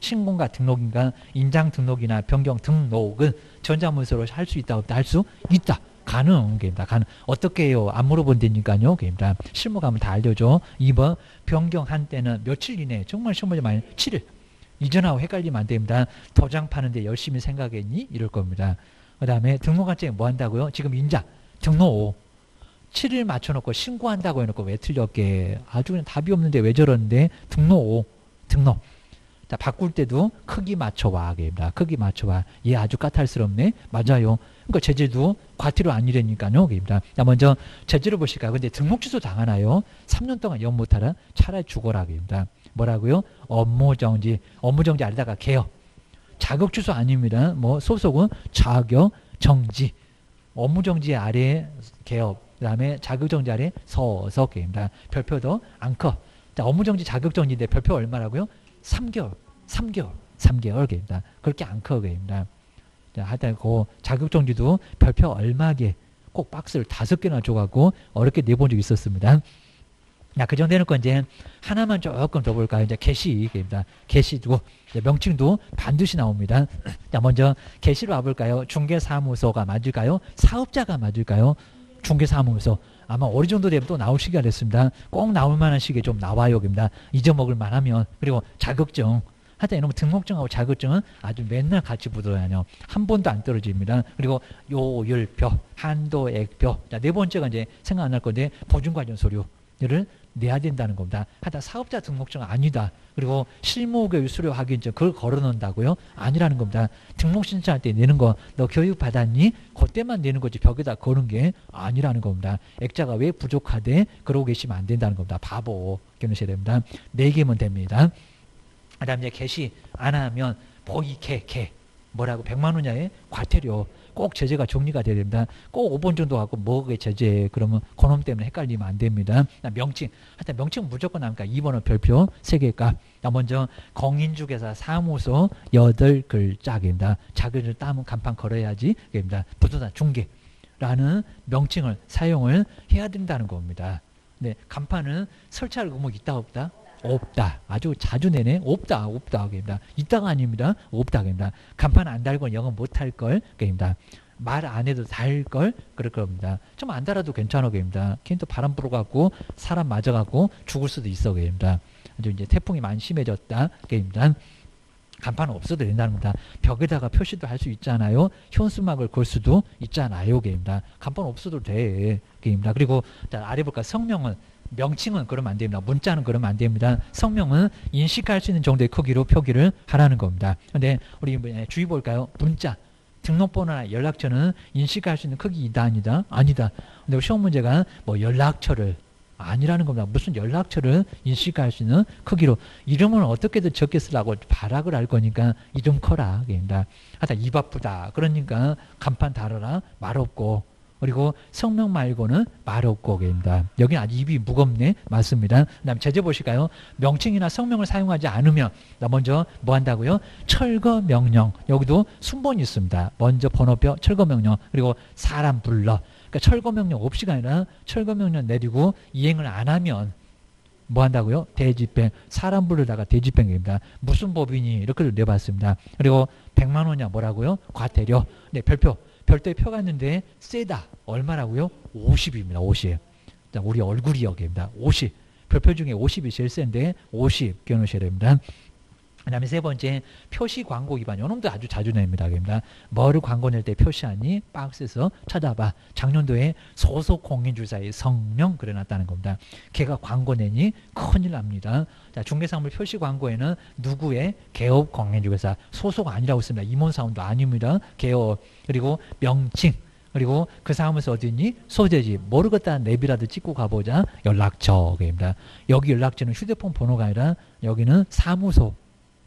신고인가 등록인가 인장 등록이나 변경 등록은 전자문서로 할 수 있다 없다 할 수 있다. 가능, 게임다. 가능. 어떻게 해요? 안 물어본다니까요, 게임다. 실무 가면 다 알려줘. 2번, 변경한 때는 며칠 이내, 정말 실무에 많이, 7일. 이전하고 헷갈리면 안 됩니다. 도장 파는데 열심히 생각했니? 이럴 겁니다. 그 다음에 등록관청에 뭐 한다고요? 지금 인장, 등록. 7일 맞춰놓고 신고한다고 해놓고 왜 틀렸게. 아주 그냥 답이 없는데 왜 저러는데? 등록. 자, 바꿀 때도 크기 맞춰와. 게임다. 크기 맞춰와. 얘 아주 까탈스럽네? 맞아요. 그러니까 제재도 과태료 아니라니까요. 자, 먼저 제재를 보실까요? 근데 등록 취소 당하나요? 3년 동안 연 못하라? 차라리 죽어라. 뭐라고요? 업무정지. 업무정지 아니다가 개업. 자격 취소 아닙니다. 뭐 소속은 자격정지. 업무정지 아래 개업. 그 다음에 자격정지 아래 소속입니다. 별표도 안 커. 자, 업무정지 자격정지인데 별표 얼마라고요? 3개월입니다. 그렇게 안 커입니다. 하여튼 그 자격정지도 별표 얼마게 꼭 박스를 5개나 줘갖고 어렵게 내본 적이 있었습니다. 자, 그 정도 해놓고 이제 하나만 조금 더 볼까요? 이제 개시입니다. 개시도 명칭도 반드시 나옵니다. 자, 먼저 개시로 와볼까요? 중개사무소가 맞을까요? 사업자가 맞을까요? 중개사무소. 아마 어느 정도 되면 또 나올 시기가 됐습니다. 꼭 나올 만한 시기에 좀 나와요. 잊어먹을 만하면. 그리고 자격증. 하여튼 이놈 등록증하고 자격증은 아주 맨날 같이 붙어야요. 한 번도 안 떨어집니다. 그리고 요율표, 한도액표. 자, 네 번째가 이제 생각 안 날 건데 보증과정 서류. 를 내야 된다는 겁니다. 하다 사업자 등록증 아니다. 그리고 실무교육 수료 확인증 그걸 걸어놓는다고요? 아니라는 겁니다. 등록 신청할 때 내는 거 너 교육 받았니? 그때만 내는 거지 벽에다 거는 게 아니라는 겁니다. 액자가 왜 부족하대? 그러고 계시면 안 된다는 겁니다. 바보 견우셔야 됩니다. 4개면 됩니다. 그 다음에 개시 안 하면 보이 개 뭐라고 100만 원 이하의 과태료 꼭 제재가 정리가 돼야 됩니다. 꼭 5번 정도 갖고 뭐의 제재 그러면 그놈 때문에 헷갈리면 안 됩니다. 명칭 하여튼 명칭 무조건 나니까 2번은 별표 3개값. 먼저 공인중개사 사무소 8글자입니다. 자격증 따면 간판 걸어야지. 부동산 중개라는 명칭을 사용을 해야 된다는 겁니다. 네, 간판은 설치할 의무가 있다 없다? 없다. 아주 자주 내내 없다. 있다가 아닙니다. 없다. 간판 안 달고 영업 못할 걸. 말 안 해도 달 걸. 그럴 겁니다. 좀 안 달아도 괜찮아. 걔는 또 바람 불어갖고 사람 맞아갖고 죽을 수도 있어. 아주 이제 태풍이 많이 심해졌다. 간판은 없어도 된다는 겁니다. 벽에다가 표시도 할 수 있잖아요. 현수막을 걸 수도 있잖아요. 간판 없어도 돼. 그리고 아래 볼까 성명은 명칭은 그러면 안 됩니다. 문자는 그러면 안 됩니다. 성명은 인식할 수 있는 정도의 크기로 표기를 하라는 겁니다. 근데 우리 주의 볼까요? 문자, 등록번호나 연락처는 인식할 수 있는 크기이다, 아니다? 아니다. 근데 시험 문제가 뭐 연락처를 아니라는 겁니다. 무슨 연락처를 인식할 수 있는 크기로. 이름은 어떻게든 적게 쓰라고 발악을 할 거니까 이름 커라. 하여튼 입 아프다. 그러니까 간판 달아라. 말 없고. 그리고 성명 말고는 말 없고 계입니다. 여기는 아주 입이 무겁네. 맞습니다. 그 다음 제재 보실까요? 명칭이나 성명을 사용하지 않으면 먼저 뭐 한다고요? 철거 명령. 여기도 순번이 있습니다. 먼저 번호표 철거 명령 그리고 사람 불러. 그러니까 철거 명령 없이가 아니라 철거 명령 내리고 이행을 안 하면 뭐 한다고요? 대집행. 사람 부르다가 대집행입니다. 무슨 법이니? 이렇게 내봤습니다. 그리고 100만 원이야 뭐라고요? 과태료. 네, 별표. 별도의 표가 있는데 세다. 얼마라고요? 50입니다. 50. 우리 얼굴이 여기입니다. 50. 별표 중에 50이 제일 센데 50 기억하셔야 됩니다. 그 다음에 3번째 표시 광고 위반. 요놈도 아주 자주 냅니다. 뭐를 광고 낼 때 표시하니? 박스에서 찾아봐. 작년도에 소속 공인주사의 성명 그려놨다는 겁니다. 걔가 광고 내니? 큰일 납니다. 자, 중개사물 표시 광고에는 누구의 개업 공인중개사 소속 아니라고 씁니다. 임원사원도 아닙니다. 개업 그리고 명칭 그리고 그 사무소 어디 있니? 소재지. 모르겠다. 앱이라도 찍고 가보자. 연락처. 여기 연락처는 휴대폰 번호가 아니라 여기는 사무소.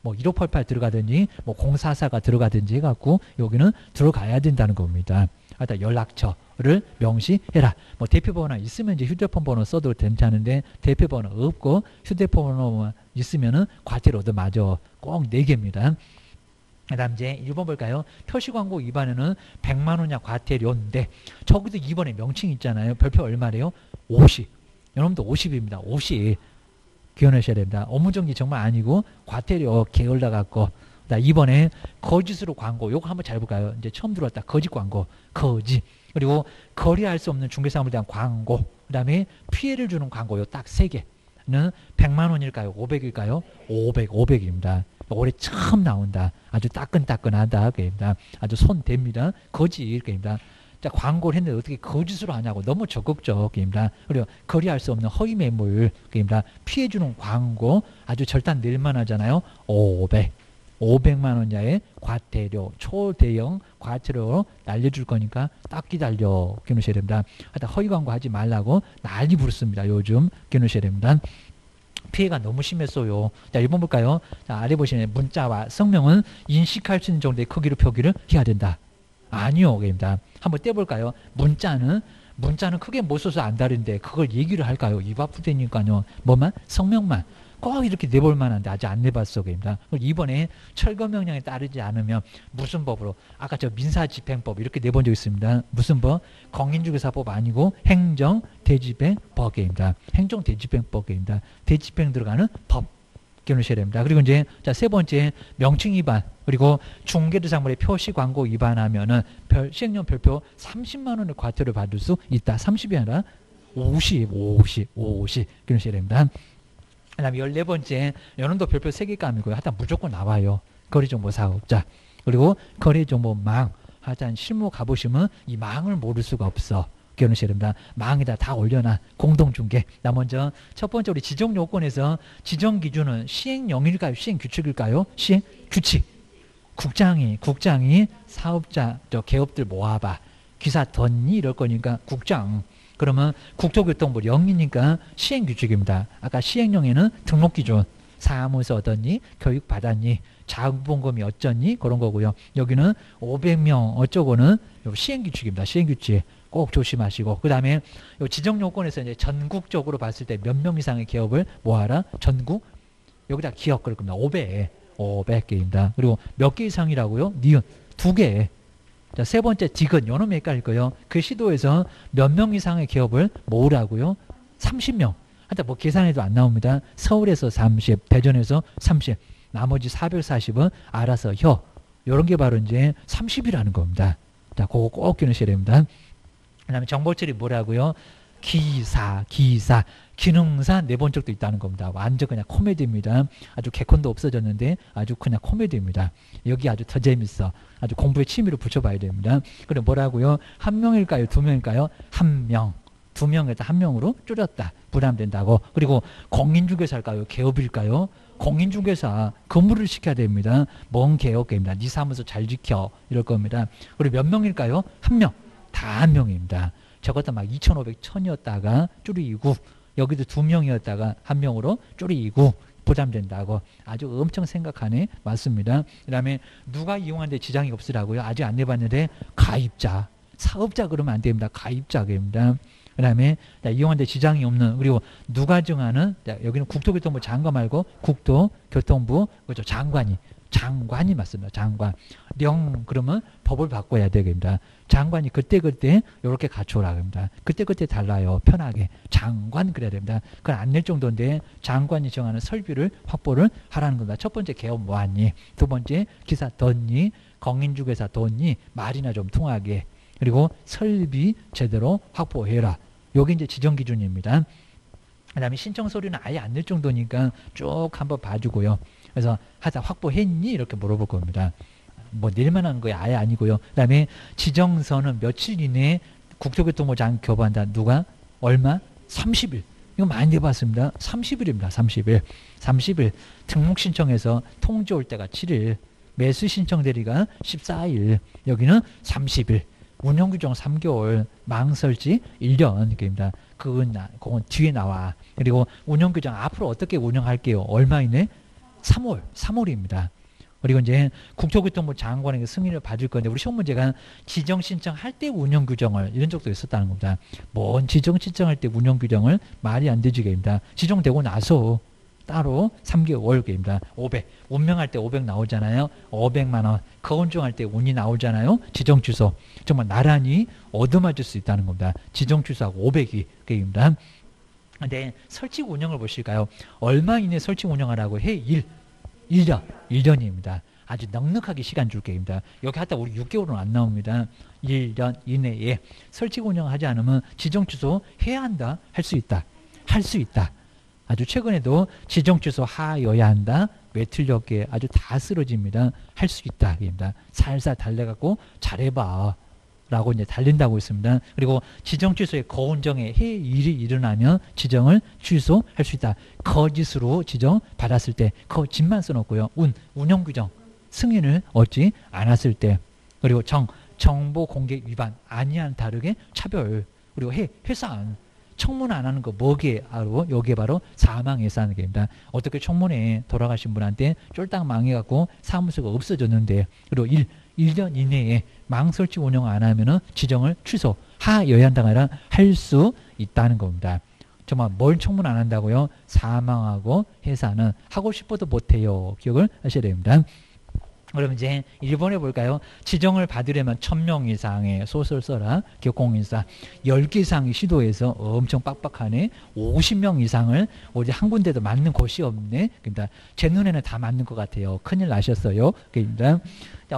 뭐 1588 들어가든지 뭐 044가 들어가든지 해갖고 여기는 들어가야 된다는 겁니다. 하여튼 연락처를 명시해라. 뭐 대표번호 있으면 이제 휴대폰 번호 써도 괜찮은데 대표번호 없고 휴대폰 번호만 있으면은 과태료도 맞아. 꼭 4개입니다. 그다음 이제 1번 볼까요? 표시광고 위반에는 100만 원이야 과태료인데 저기도 2번에 명칭 있잖아요. 별표 얼마래요? 50. 여러분도 50입니다. 50. 기원하셔야 됩니다. 업무정지 정말 아니고 과태료 게을러갖고 이번에 거짓으로 광고 요거 한번 잘 볼까요? 이제 처음 들어왔다. 거짓 광고. 거짓. 그리고 거래할 수 없는 중개사물에 대한 광고. 그 다음에 피해를 주는 광고 요 딱 3개는 100만 원일까요? 500일까요? 500입니다. 올해 처음 나온다. 아주 따끈따끈하다. 아주 손 댑니다. 거짓. 자, 광고를 했는데 어떻게 거짓으로 하냐고 너무 적극적입니다. 그리고 거래할 수 없는 허위 매물 피해주는 광고 아주 절단 낼만 하잖아요. 500만 원 이하의 과태료 초대형 과태료로 날려줄 거니까 딱 기다려 기억하셔야 됩니다. 하여튼 허위 광고 하지 말라고 난리 부릅니다. 요즘 기억하셔야 됩니다. 피해가 너무 심했어요. 자, 1번 볼까요? 자, 아래 보시면 문자와 성명은 인식할 수 있는 정도의 크기로 표기를 해야 된다. 아니요. 한번 떼볼까요? 문자는 크게 못 써서 안 다른데 그걸 얘기를 할까요? 입 아프다니까요. 뭐만? 성명만. 꼭 이렇게 내볼 만한데 아직 안 내봤어. 이번에 철거명령에 따르지 않으면 무슨 법으로? 아까 저 민사집행법 이렇게 내본 적 있습니다. 무슨 법? 공인중개사법 아니고 행정대집행법입니다. 행정대집행법입니다. 대집행 들어가는 법. 기억하셔야 됩니다. 그리고 이제 자, 3번째 명칭 위반 그리고 중개대상물의 표시 광고 위반하면은 시행령 별표 30만 원의 과태료를 받을 수 있다. 30이 아니라 50 기억하셔야 됩니다. 그다음에 14번째 연원도 별표 3개감이고요. 하여튼 무조건 나와요. 거래정보사업자 그리고 거래정보망 하여튼 실무 가보시면 이 망을 모를 수가 없어. 결혼실입니다. 망에다 다 올려놔. 공동중개. 나 먼저 첫 번째 우리 지정요건에서 지정기준은 시행령일까요? 시행규칙일까요? 시행규칙. 국장이 사업자, 저 개업들 모아봐. 기사 덧니 이럴 거니까 국장. 그러면 국토교통부 0이니까 시행규칙입니다. 아까 시행령에는 등록기준. 사무소 얻었니? 교육받았니? 자본금이 어쩌니? 그런 거고요. 여기는 500명 어쩌고는 시행규칙입니다. 시행규칙 꼭 조심하시고, 그 다음에 지정요건에서 이제 전국적으로 봤을 때 몇 명 이상의 기업을 모아라? 전국? 여기다 기업 그럴 겁니다. 500개입니다. 그리고 몇 개 이상이라고요? 니은 2개. 자, 세 번째 디귿, 요놈이 헷갈릴 거예요. 그 시도에서 몇 명 이상의 기업을 모으라고요? 30명. 하여튼 뭐 계산해도 안 나옵니다. 서울에서 30, 대전에서 30, 나머지 440은 알아서 혀. 요런 게 바로 이제 30이라는 겁니다. 자, 그거 꼭 기억하셔야 됩니다. 그 다음에 정보처리 뭐라고요? 기사. 기능사 내본 적도 있다는 겁니다. 완전 그냥 코미디입니다. 아주 개콘도 없어졌는데 아주 그냥 코미디입니다. 여기 아주 더 재밌어. 아주 공부의 취미로 붙여봐야 됩니다. 그럼 뭐라고요? 한 명일까요? 두 명일까요? 한 명. 2명에서 1명으로 줄였다. 부담된다고. 그리고 공인중개사일까요? 개업일까요? 공인중개사 근무를 시켜야 됩니다. 먼 개업계입니다. 네 사무소 잘 지켜. 이럴 겁니다. 그리고 몇 명일까요? 1명. 다 1명입니다. 저것도 막 2,500, 1,000이었다가 줄이고, 여기도 2명이었다가 1명으로 줄이고, 부담된다고. 아주 엄청 생각하네. 맞습니다. 그 다음에 누가 이용하는데 지장이 없으라고요? 아직 안 내봤는데 가입자. 사업자 그러면 안 됩니다. 가입자입니다. 그 다음에 이용하는데 지장이 없는, 그리고 누가 정하는, 여기는 국토교통부 장관 말고 국토교통부, 그렇죠, 장관이 맞습니다. 장관령 그러면 법을 바꿔야 되겠습니다. 장관이 그때그때 이렇게 갖춰오라 합니다. 그때그때 달라요. 편하게 장관 그래야 됩니다. 그건 안 낼 정도인데 장관이 정하는 설비를 확보를 하라는 겁니다. 첫 번째 개업 뭐하니, 두 번째 기사 덧니, 공인중개사 덧니, 말이나 좀 통하게, 그리고 설비 제대로 확보해라. 요게 이제 지정 기준입니다. 그 다음에 신청 서류는 아예 안 낼 정도니까 쭉 한번 봐주고요. 그래서 하자 확보했니? 이렇게 물어볼 겁니다. 뭐 낼 만한 거야 아예 아니고요. 그 다음에 지정서는 며칠 이내에 국토교통부 장관 교부한다. 누가? 얼마? 30일. 이거 많이 해봤습니다. 30일입니다. 30일. 등록 신청해서 통지 올 때가 7일. 매수 신청 대리가 14일. 여기는 30일. 운영규정 3개월, 망설지 1년 이렇게입니다. 그건 뒤에 나와. 그리고 운영규정 앞으로 어떻게 운영할게요? 얼마 이내? 3월입니다. 그리고 이제 국토교통부 장관에게 승인을 받을 건데, 우리 시험 문제가 지정신청할 때 운영규정을 이런 적도 있었다는 겁니다. 뭔 지정신청할 때 운영규정을 말이 안 되지게입니다. 지정되고 나서 따로 3개월입니다. 500. 운명할 때 500 나오잖아요. 500만 원. 거운증할 때 운이 나오잖아요. 지정취소. 정말 나란히 얻어맞을 수 있다는 겁니다. 지정취소하고 500이 그입니다. 근데 설치 운영을 보실까요? 얼마 이내 설치 운영하라고 해? 1년입니다. 아주 넉넉하게 시간 줄 게입니다. 여기 하다 우리 6개월은 안 나옵니다. 1년 이내에 설치 운영하지 않으면 지정취소 해야 한다. 할 수 있다. 아주 최근에도 지정취소 하여야 한다. 왜 틀렸게 아주 다 쓰러집니다. 할 수 있다. 입니다. 살살 달래갖고 잘해봐. 라고 이제 달린다고 있습니다. 그리고 지정취소의 거운정에 해 일이 일어나면 지정을 취소할 수 있다. 거짓으로 지정 받았을 때 거짓만 써놓고요. 운영규정 승인을 얻지 않았을 때. 그리고 정보공개 위반 아니한 다르게 차별. 그리고 해산. 청문 안 하는 거 뭐기에 바로 여기에 바로 사망예산 겁니다. 어떻게 청문회에 돌아가신 분한테 쫄딱 망해갖고 사무소가 없어졌는데, 그리고 1년 이내에 망설지 운영 안 하면은 지정을 취소하여야 한다가 아니라 할 수 있다는 겁니다. 정말 뭘 청문 안 한다고요? 사망하고 해산은 하고 싶어도 못해요. 기억을 하셔야 됩니다. 그럼 이제 1번에 볼까요? 지정을 받으려면 1000명 이상의 소설 써라. 공인사 10개 이상의 시도에서 엄청 빡빡하네. 50명 이상을 어디 한 군데도 맞는 곳이 없네. 그러니까 제 눈에는 다 맞는 것 같아요. 큰일 나셨어요. 그러니까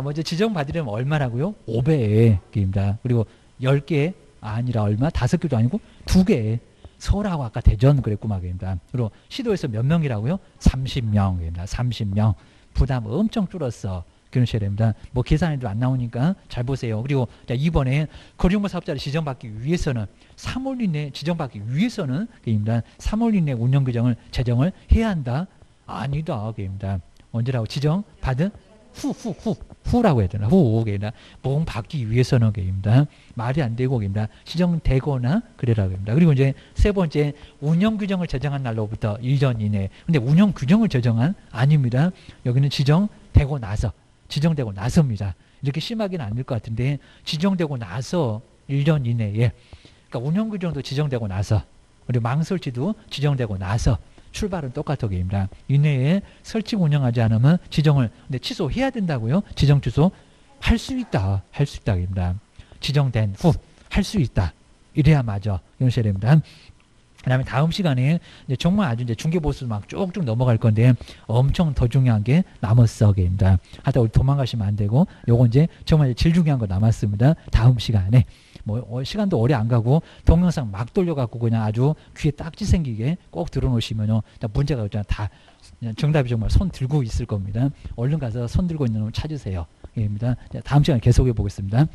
먼저 지정 받으려면 얼마라고요? 5배. 그러니까 그리고 10개 아니라 얼마? 5개도 아니고 2개. 서울하고 아까 대전 그랬구만입니다. 그리고 시도에서 몇 명이라고요? 30명입니다. 30명. 부담 엄청 줄었어. 그러셔야 됩니다. 뭐 계산에도 안 나오니까 잘 보세요. 그리고 자, 이번에 거래용물 사업자를 지정받기 위해서는 3월 이내 지정받기 위해서는 그입니다. 3월 이내 운영 규정을 제정을 해야 한다. 아니다. 그입니다. 언제라고 지정 받은 후라고 해야 되나? 후입니다. 보험 받기 위해서는 그입니다. 말이 안 되고 그입니다. 지정되거나 그래라 그입니다. 그리고 이제 세 번째 운영 규정을 제정한 날로부터 1년 이내. 근데 운영 규정을 제정한 아닙니다. 여기는 지정되고 나서 지정되고 나서입니다. 이렇게 심하게는 안 될 것 같은데 지정되고 나서 1년 이내에 그러니까 운영 규정도 지정되고 나서 그리고 망 설치도 지정되고 나서 출발은 똑같아입니다. 이내에 설치 운영하지 않으면 지정을 근데 취소해야 된다고요. 지정 취소 할 수 있다. 할 수 있다입니다. 지정된 후 할 수 있다. 이래야 맞아. 이런 식으로 됩니다. 그다음에 다음 시간에 이제 정말 아주 이제 중개 보수 막 쭉쭉 넘어갈 건데 엄청 더 중요한 게 남았어입니다. 하다 우리 도망가시면 안 되고 요거 이제 정말 제일 중요한 거 남았습니다. 다음 시간에 뭐 시간도 오래 안 가고 동영상 막 돌려갖고 그냥 아주 귀에 딱지 생기게 꼭 들어놓으시면요 문제가 그냥 다 정답이 정말 손 들고 있을 겁니다. 얼른 가서 손 들고 있는 놈 찾으세요. 입니다. 다음 시간에 계속해 보겠습니다.